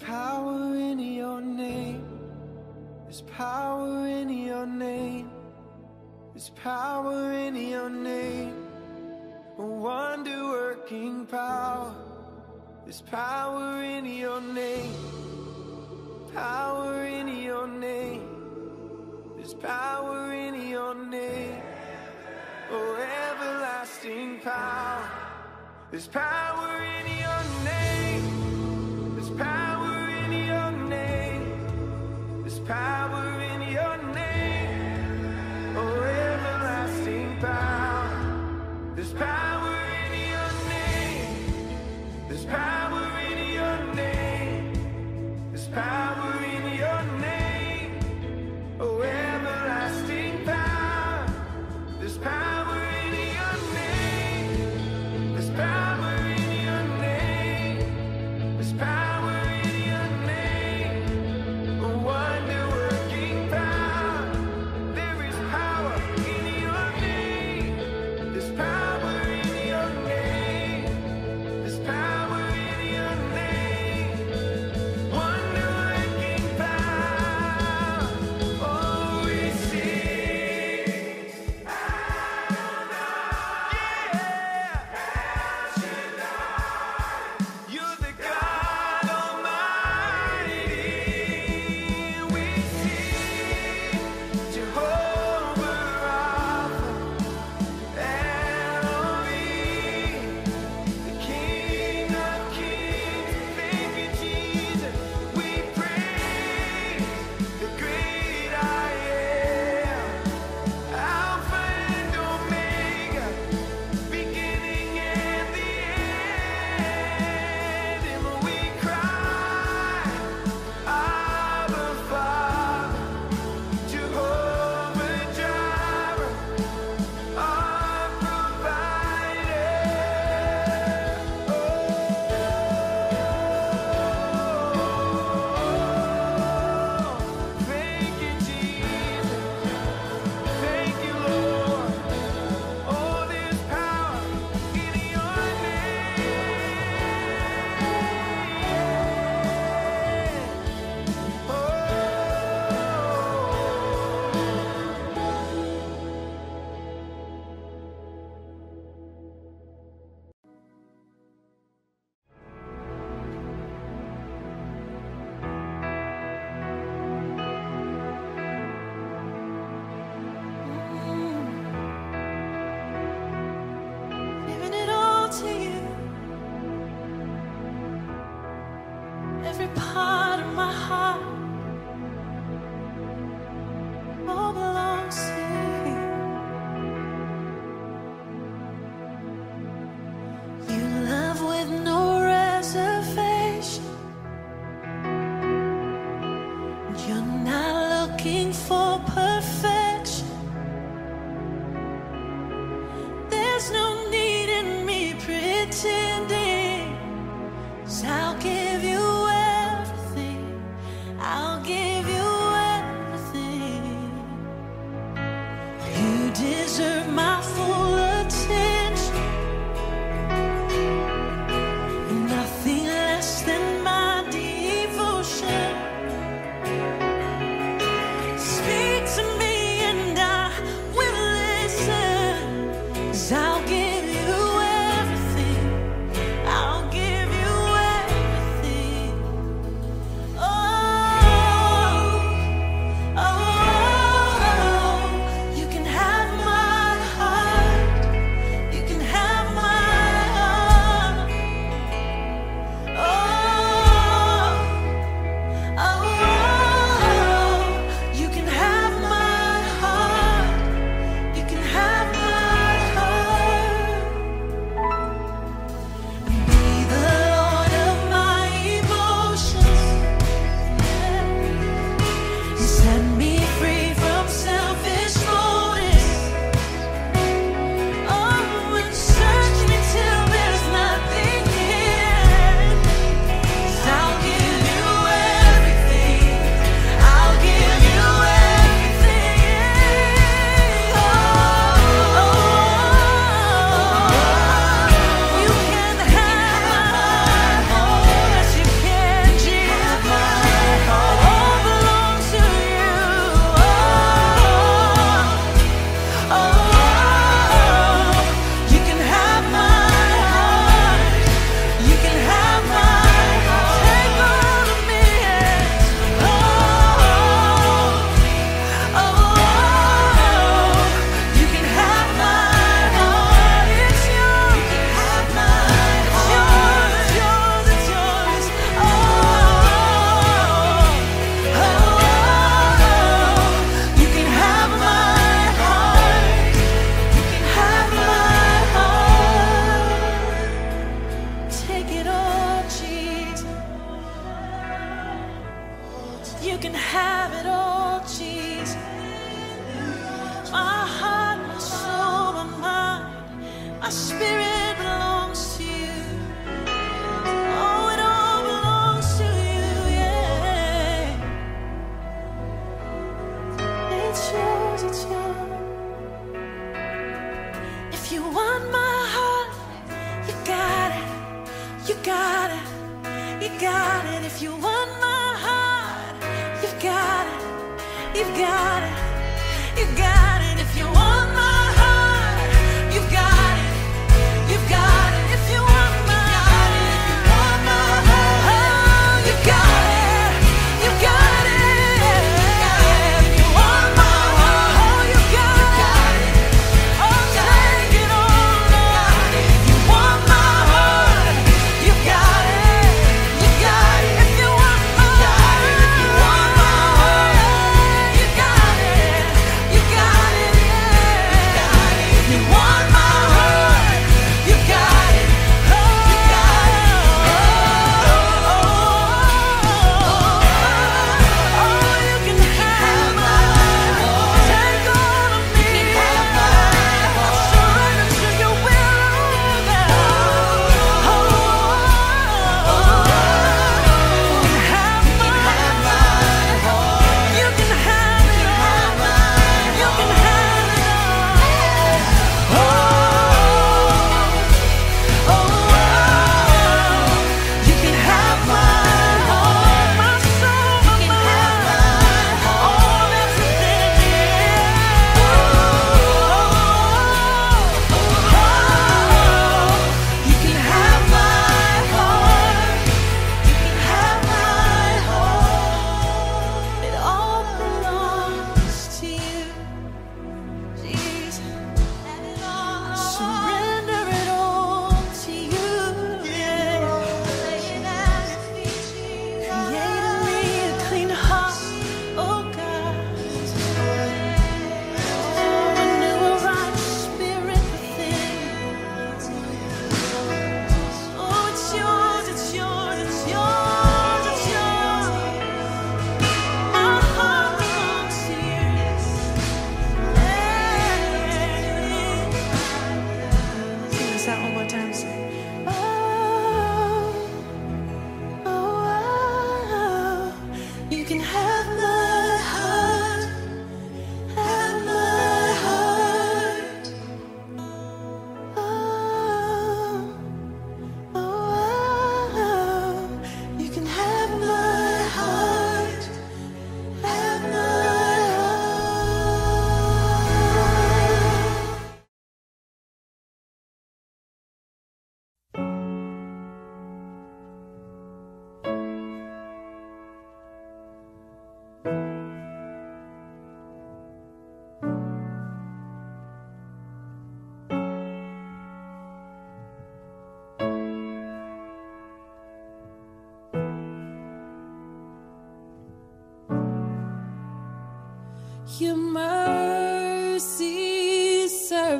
power in your name, oh everlasting. There's no need in me pretending, 'cause I'll give you everything, I'll give you everything. You deserve my full attention, nothing less than my devotion. Speak to me and I will listen, 'cause I'll give. You can have it all, Jesus. My heart, my soul, my mind, my spirit belongs to you. Oh, it all belongs to you, yeah. It's yours, it's yours. If you want my heart, you got it, you got it, you got it. If you want my you got it, you've got it, you've got it. If you want my heart, you've got it, you've got it. If you want my heart, if you want my heart, oh, you got it, you've got it. If you want my heart, oh, you got it, oh, take it all now. If you want my heart, you've got it, you've got it. If you want my heart, you got it.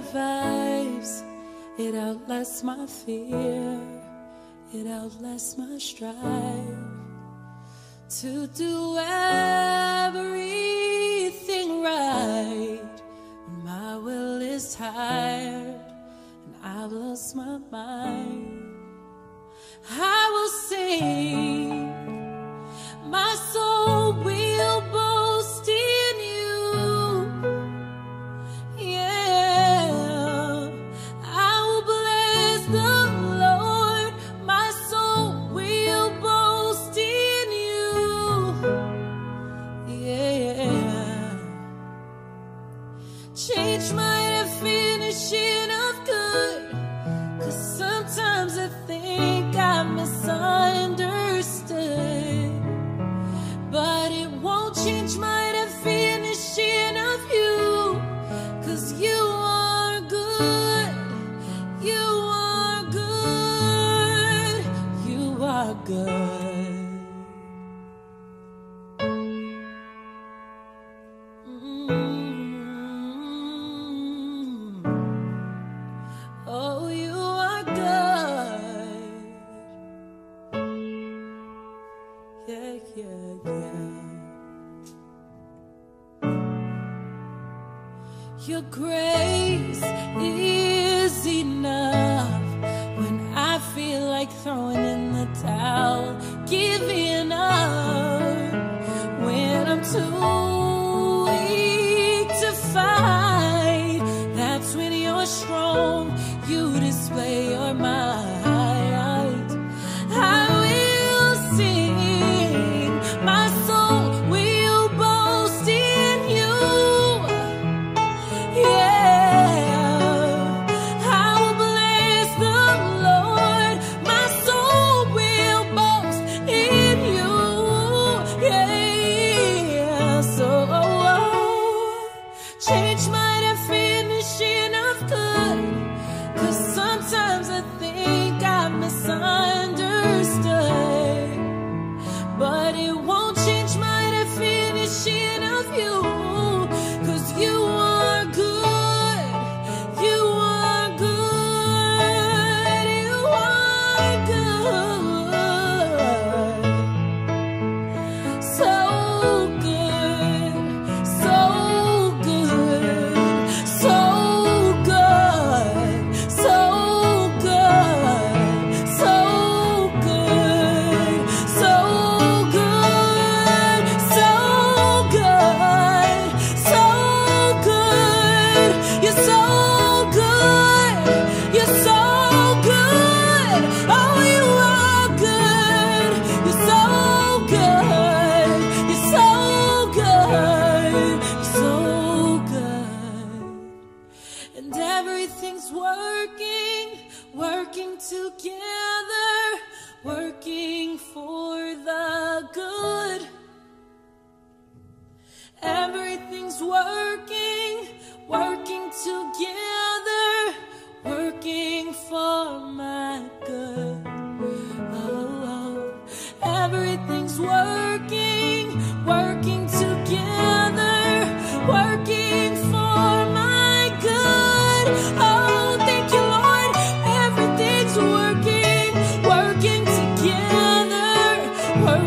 survives. It outlasts my fear. It outlasts my strive to do everything right. When my will is tired and I've lost my mind, I will sing. My soul will boast in you. Yeah, I will bless the Lord. My soul will boast in you. Yeah, change my definition of good, 'cause sometimes I think I misunderstood. But it won't change my definition of you, 'cause you are good, you are good, you are good. Oh, you are good. Yeah, yeah, yeah. Your grace is enough when I feel like throwing in the towel, giving up when I'm too weak to fight. That's when you're strong, you display your might. I will sing, my soul will boast in you. Yeah, I will bless the Lord. My soul will boast in you. Yeah, so change my definition of good, 'cause sometimes I think I misunderstood. But it won't change my definition of you, 'cause you are good, you are good, you are good, so good, so good, so good, so good, so good, so good, so good, so good. You're so good. You're so good. Oh, you are good. You're so good. You're so good. You're so good. And everything's working together, working for the good. Everything's working together, working for my good. Oh, oh. Everything's working together, working for my good. Oh, thank you, Lord. Everything's working together,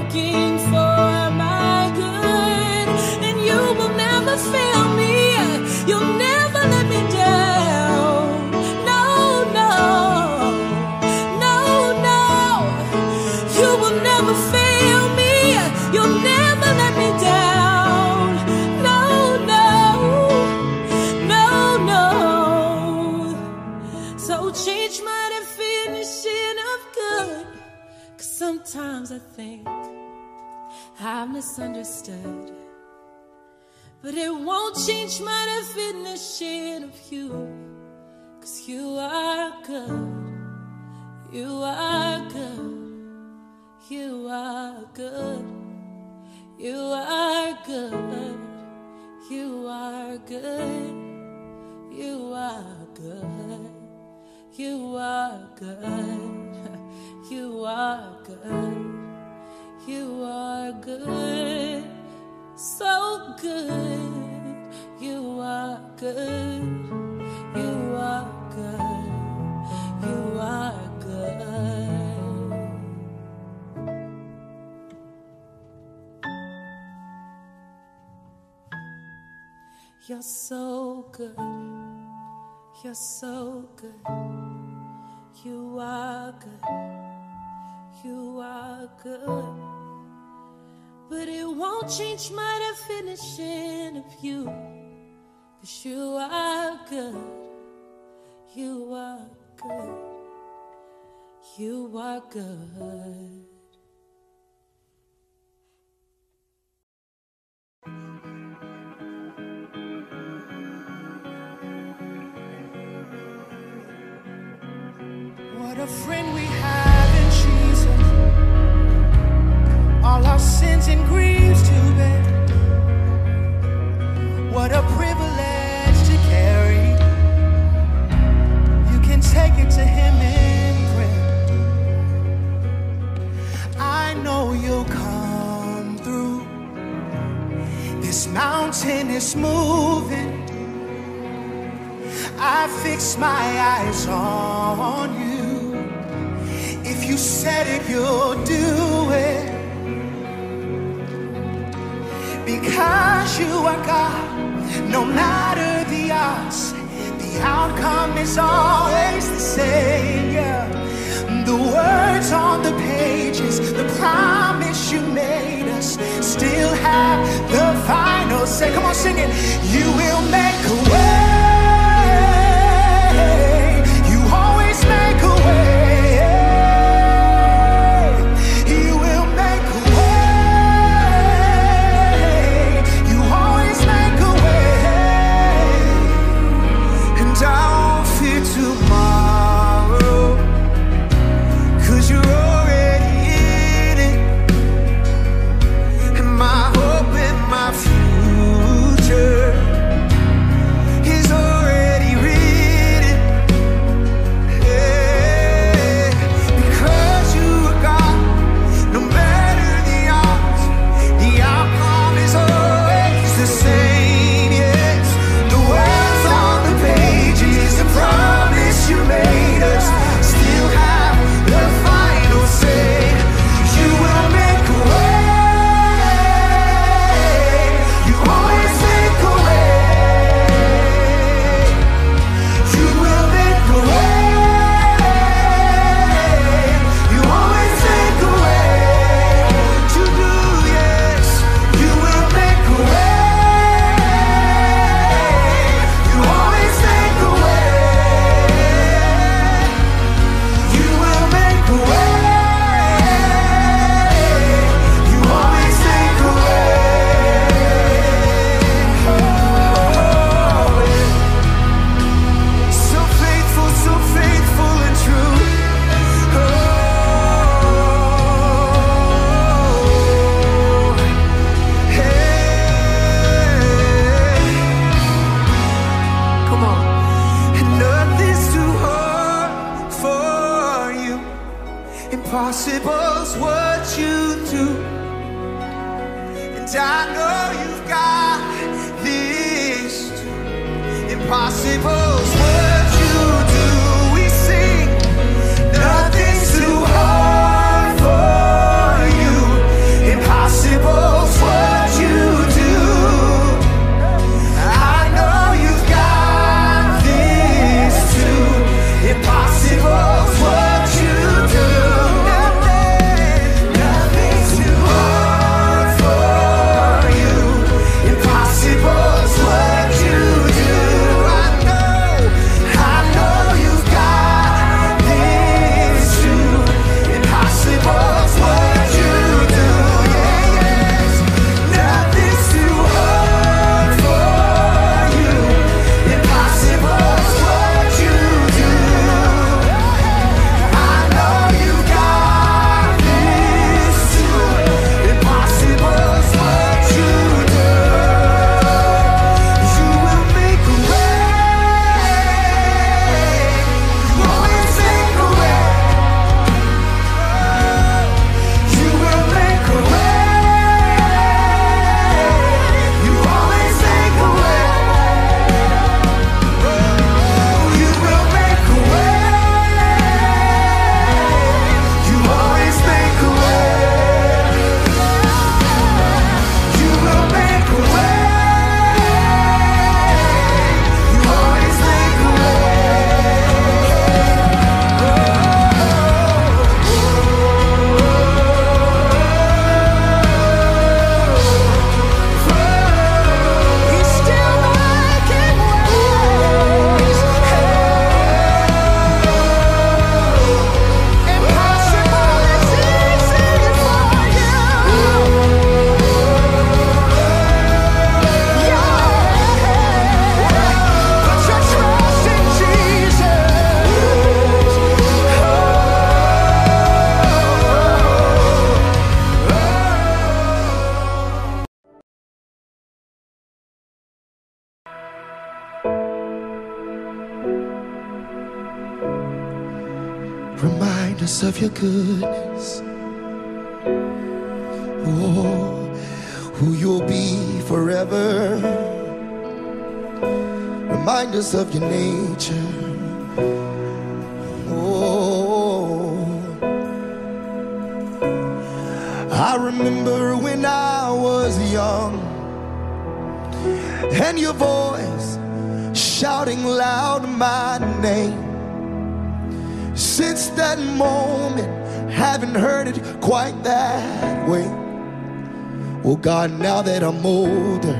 working for my good. And you will never fail me. You'll never let me down. No, no, no, no. You will never fail me. You'll never let me down. No, no, no, no. So change my definition of good, 'cause sometimes I think I've misunderstood. But it won't change my definition of you, 'cause you are good, you are good, you are good, you are good, you are good, you are good, you are good, you are good, you are good. So good, you are good, you are You're so good, you're so good, you are good, you are good. But it won't change my definition of you, 'cause you are good, you are good, you are good. The friend we have in Jesus, all our sins and griefs to bear. What a privilege to carry. You can take it to Him in prayer. I know You'll come through. This mountain is moving. I fix my eyes on You. You said it, You'll do it. Because You are God, no matter the odds, the outcome is always the same. Yeah. The words on the pages, the promise You made us, still have the final say. Come on, sing it. You will make a way. You always make a way. Remind us of your goodness. Oh, who you'll be forever. Remind us of your nature. Oh, I remember when I was young and your voice shouting loud my name. Since that moment, haven't heard it quite that way. Oh God, now that I'm older,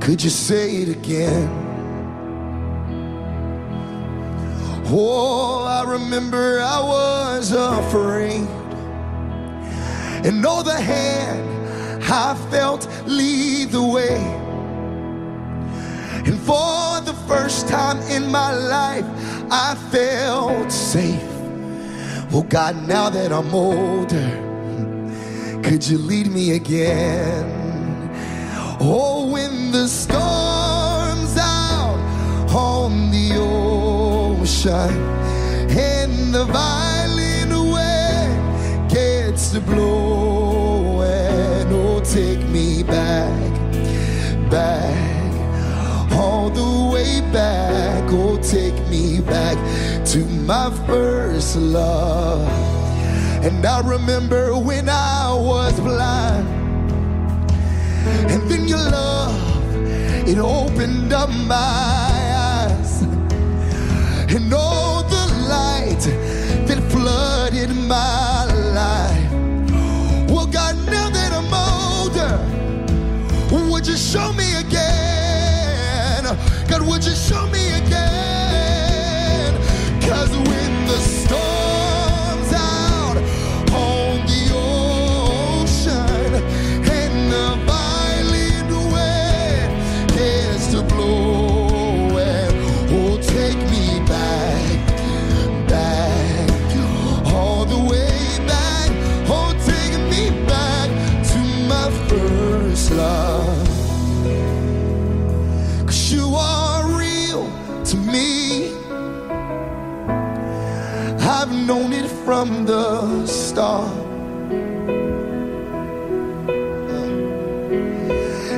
could you say it again? Oh, I remember I was afraid, and oh, the hand I felt lead the way. And for the first time in my life, I felt safe. Well, God, now that I'm older, could you lead me again? Oh, when the storm's out on the ocean and the violent wind gets to blowing, oh, take me back, all the way back. Oh, take me back to my first love. And I remember when I was blind, and then your love, it opened up my eyes. And all the light that flooded my life. Well, God, now that I'm older, would you show me again? God, would you show me again? 'Cause when the storm's out on the ocean and the violent wind gets to blow, and oh, take me back, all the way back. Oh, take me back to my first love. I've known it from the start,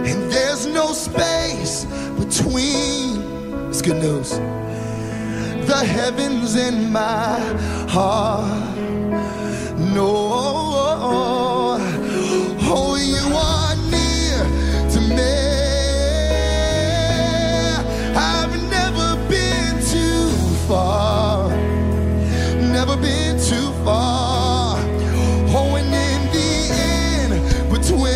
and there's no space between, it's good news, the heavens and my heart. No, oh, you are near to me. I've never been too far. Never been too far. Oh, and in the end between,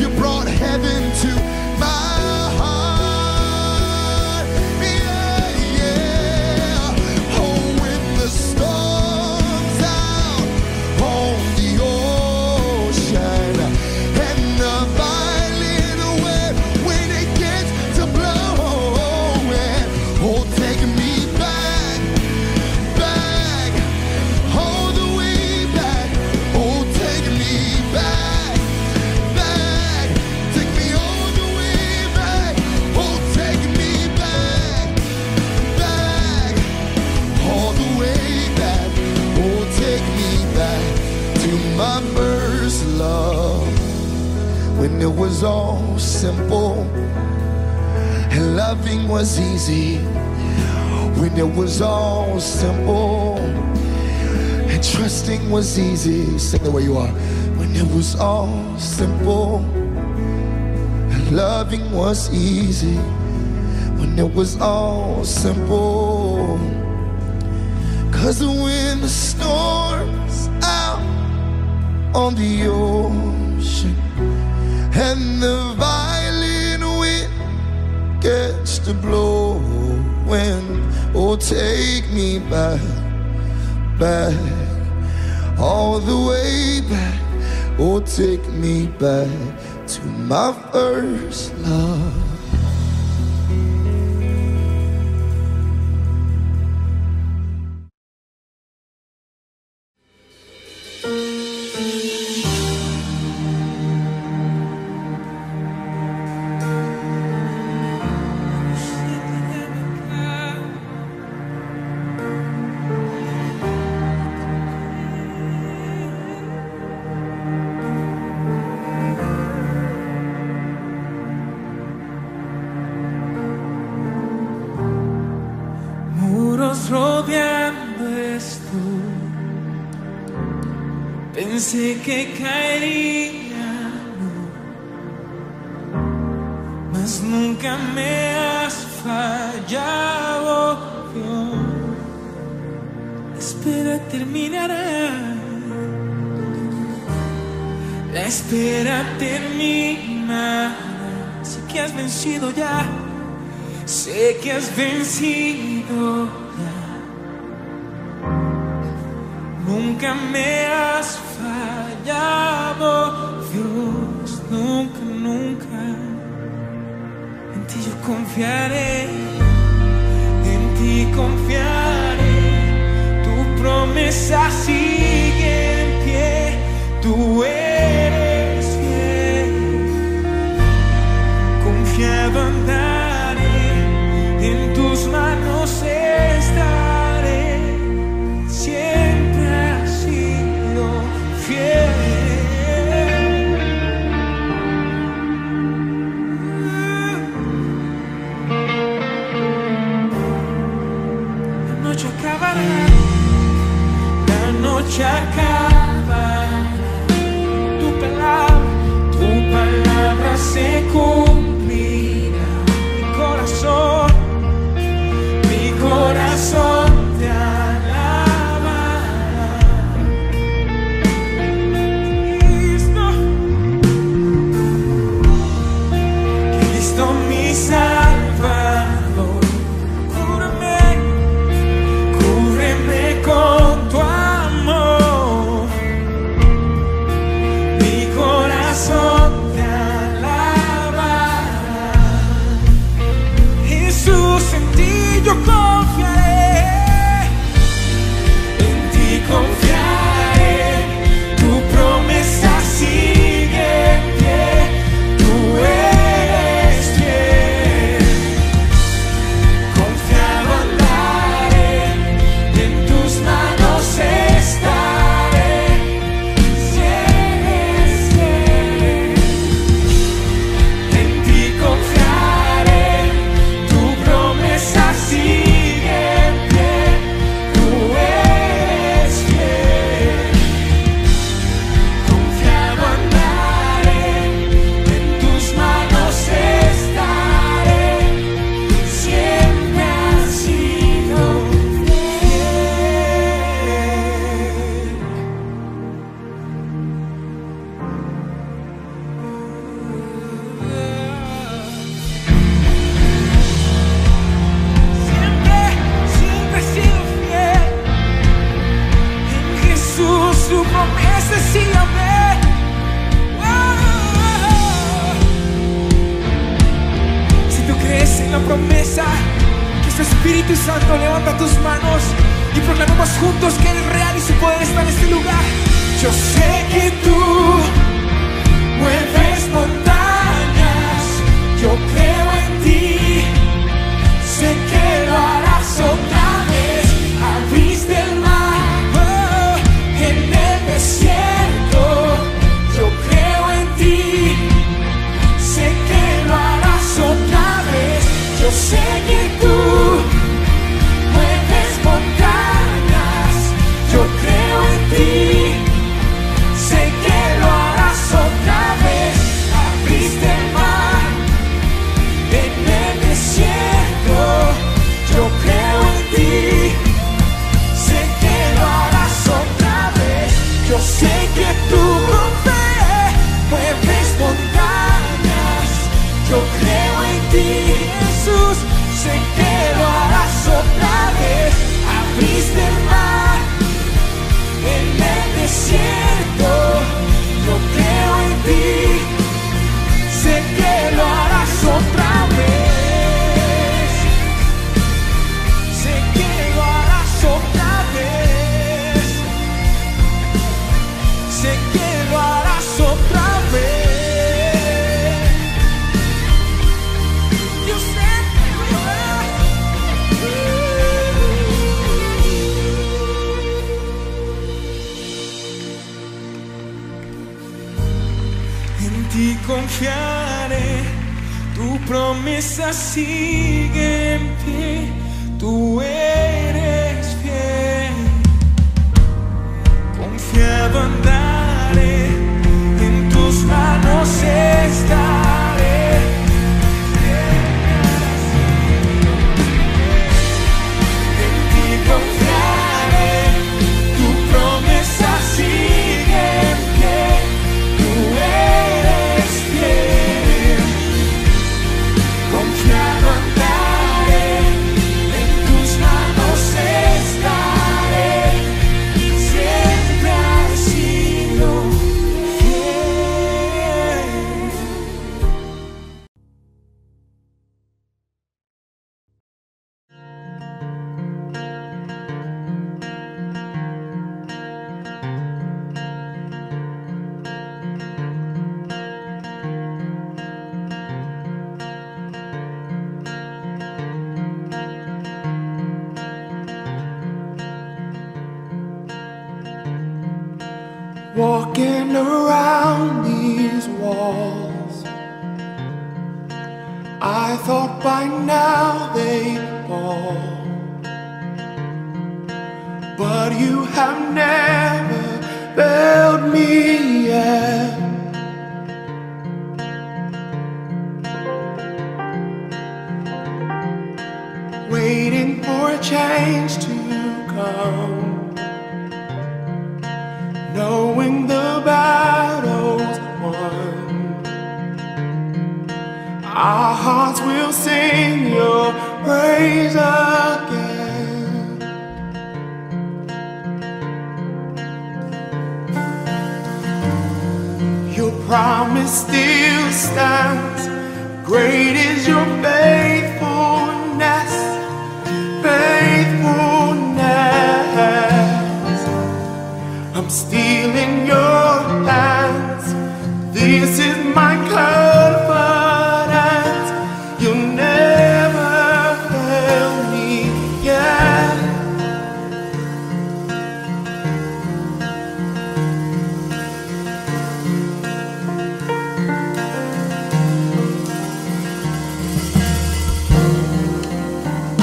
you brought heaven to my heart. Yeah, yeah. Oh, when the storm's out on the ocean and the violent wind, when it gets to blowing, oh, take me back. My first love, when it was all simple and loving was easy, when it was all simple and trusting was easy. Sing the way you are. When it was all simple and loving was easy, when it was all simple. 'Cause when the storm's out on the ocean and the violent wind gets to blow, when oh, take me back, all the way back. Oh, take me back to my first love. nos rodeando es tú. Pensé que caería, no, mas nunca me has fallado, Dios. La espera terminará. La espera terminará. Sé que has vencido ya. Sé que has vencido ya. Nunca me has fallado, Dios. Nunca, nunca. En ti yo confiaré. En ti confiaré. Tu promesa sigue en pie. Tú eres fiel. Confiado en ti. En tus manos estaré, siempre has sido fiel. La noche acabará, la noche acabará. Tu palabra se cumplirá, mi corazón. Mi corazón te alabará. Cristo, Cristo mi Salvador, cúbreme, cúbreme con tu amor. Mi corazón te alabará. Jesús, en ti yo confío. Espíritu Santo, levanta tus manos y proclamamos juntos que Él es real y su poder está en este lugar. Yo sé que tú mueves montañas, yo creo en ti, sé que lo harás otra vez. Abriste el mar en el desierto, yo creo en ti, sé que lo harás otra vez. Yo sé que tú confiaré, tu promesa sigue en pie, tú eres. Walking around these walls, I thought by now they'd fall, but you have never failed me yet. Waiting for a change to come, knowing the battle's won, our hearts will sing your praise again. Your promise still stands. Great is your faithfulness, I'm still in your hands. This is my confidence. You'll never fail me yet.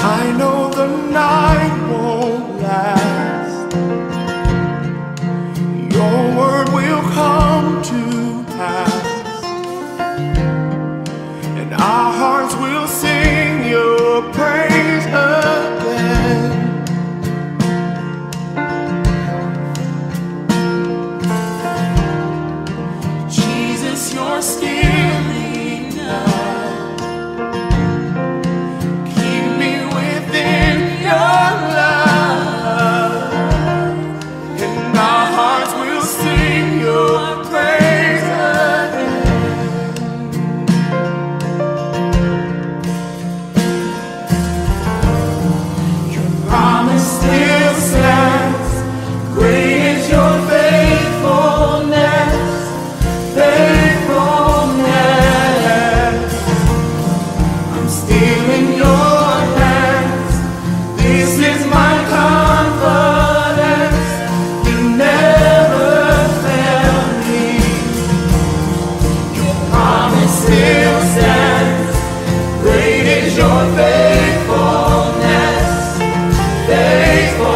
I know the night won't last. Our hearts will sing your praise again. Jesus, you're still enough. Keep me within your love, and our hearts will sing your praise. Your faithfulness, faithful.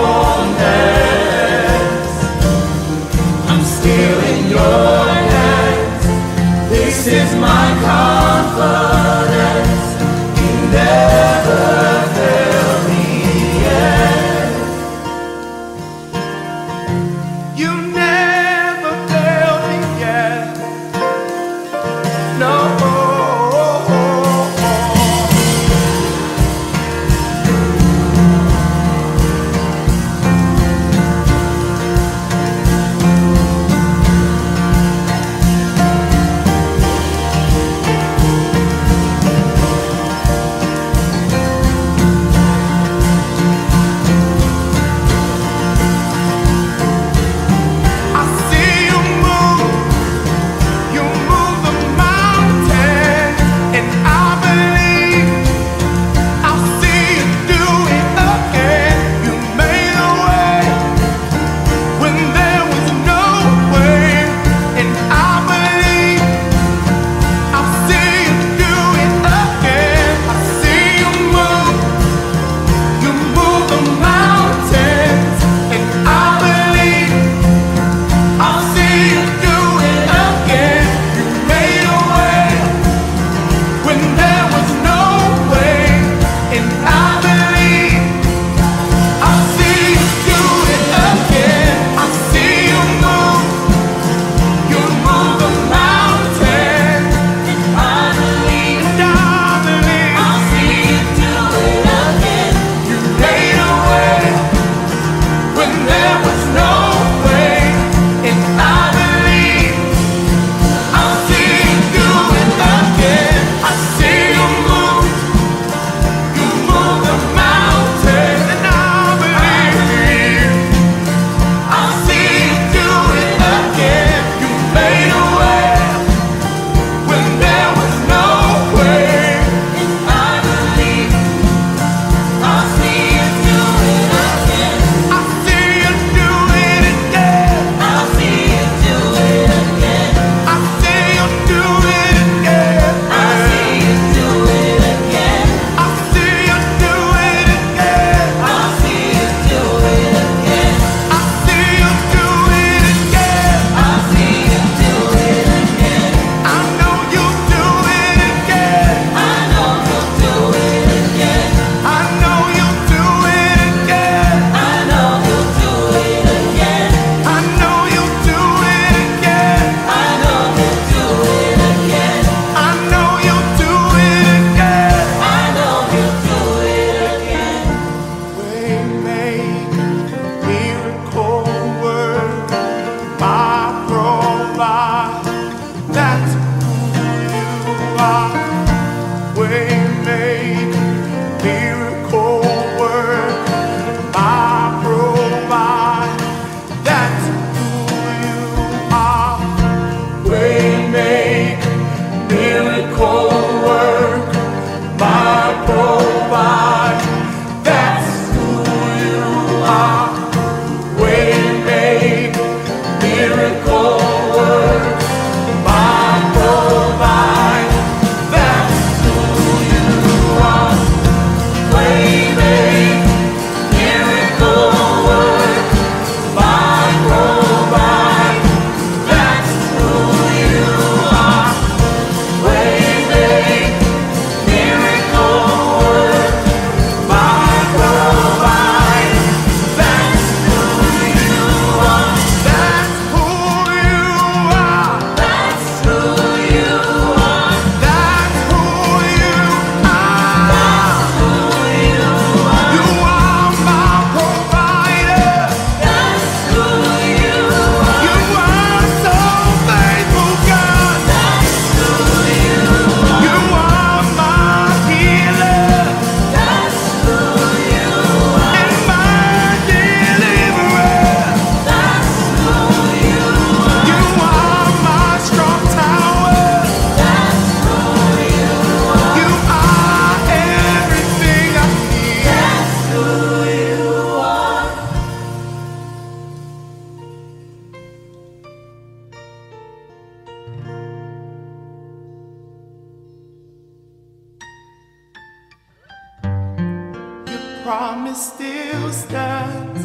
promise still stands.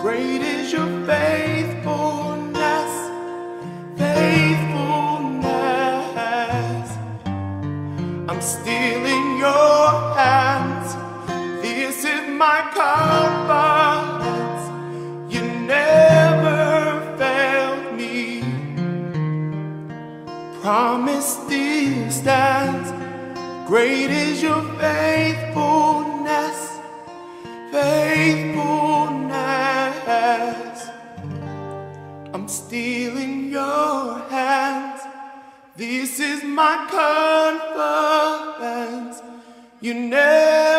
Great is your faithfulness, faithfulness. I'm still in your hands. This is my confidence. You never failed me. Promise still stands. Great is your faithfulness, faithfulness. I'm still in your hands. This is my confidence. You never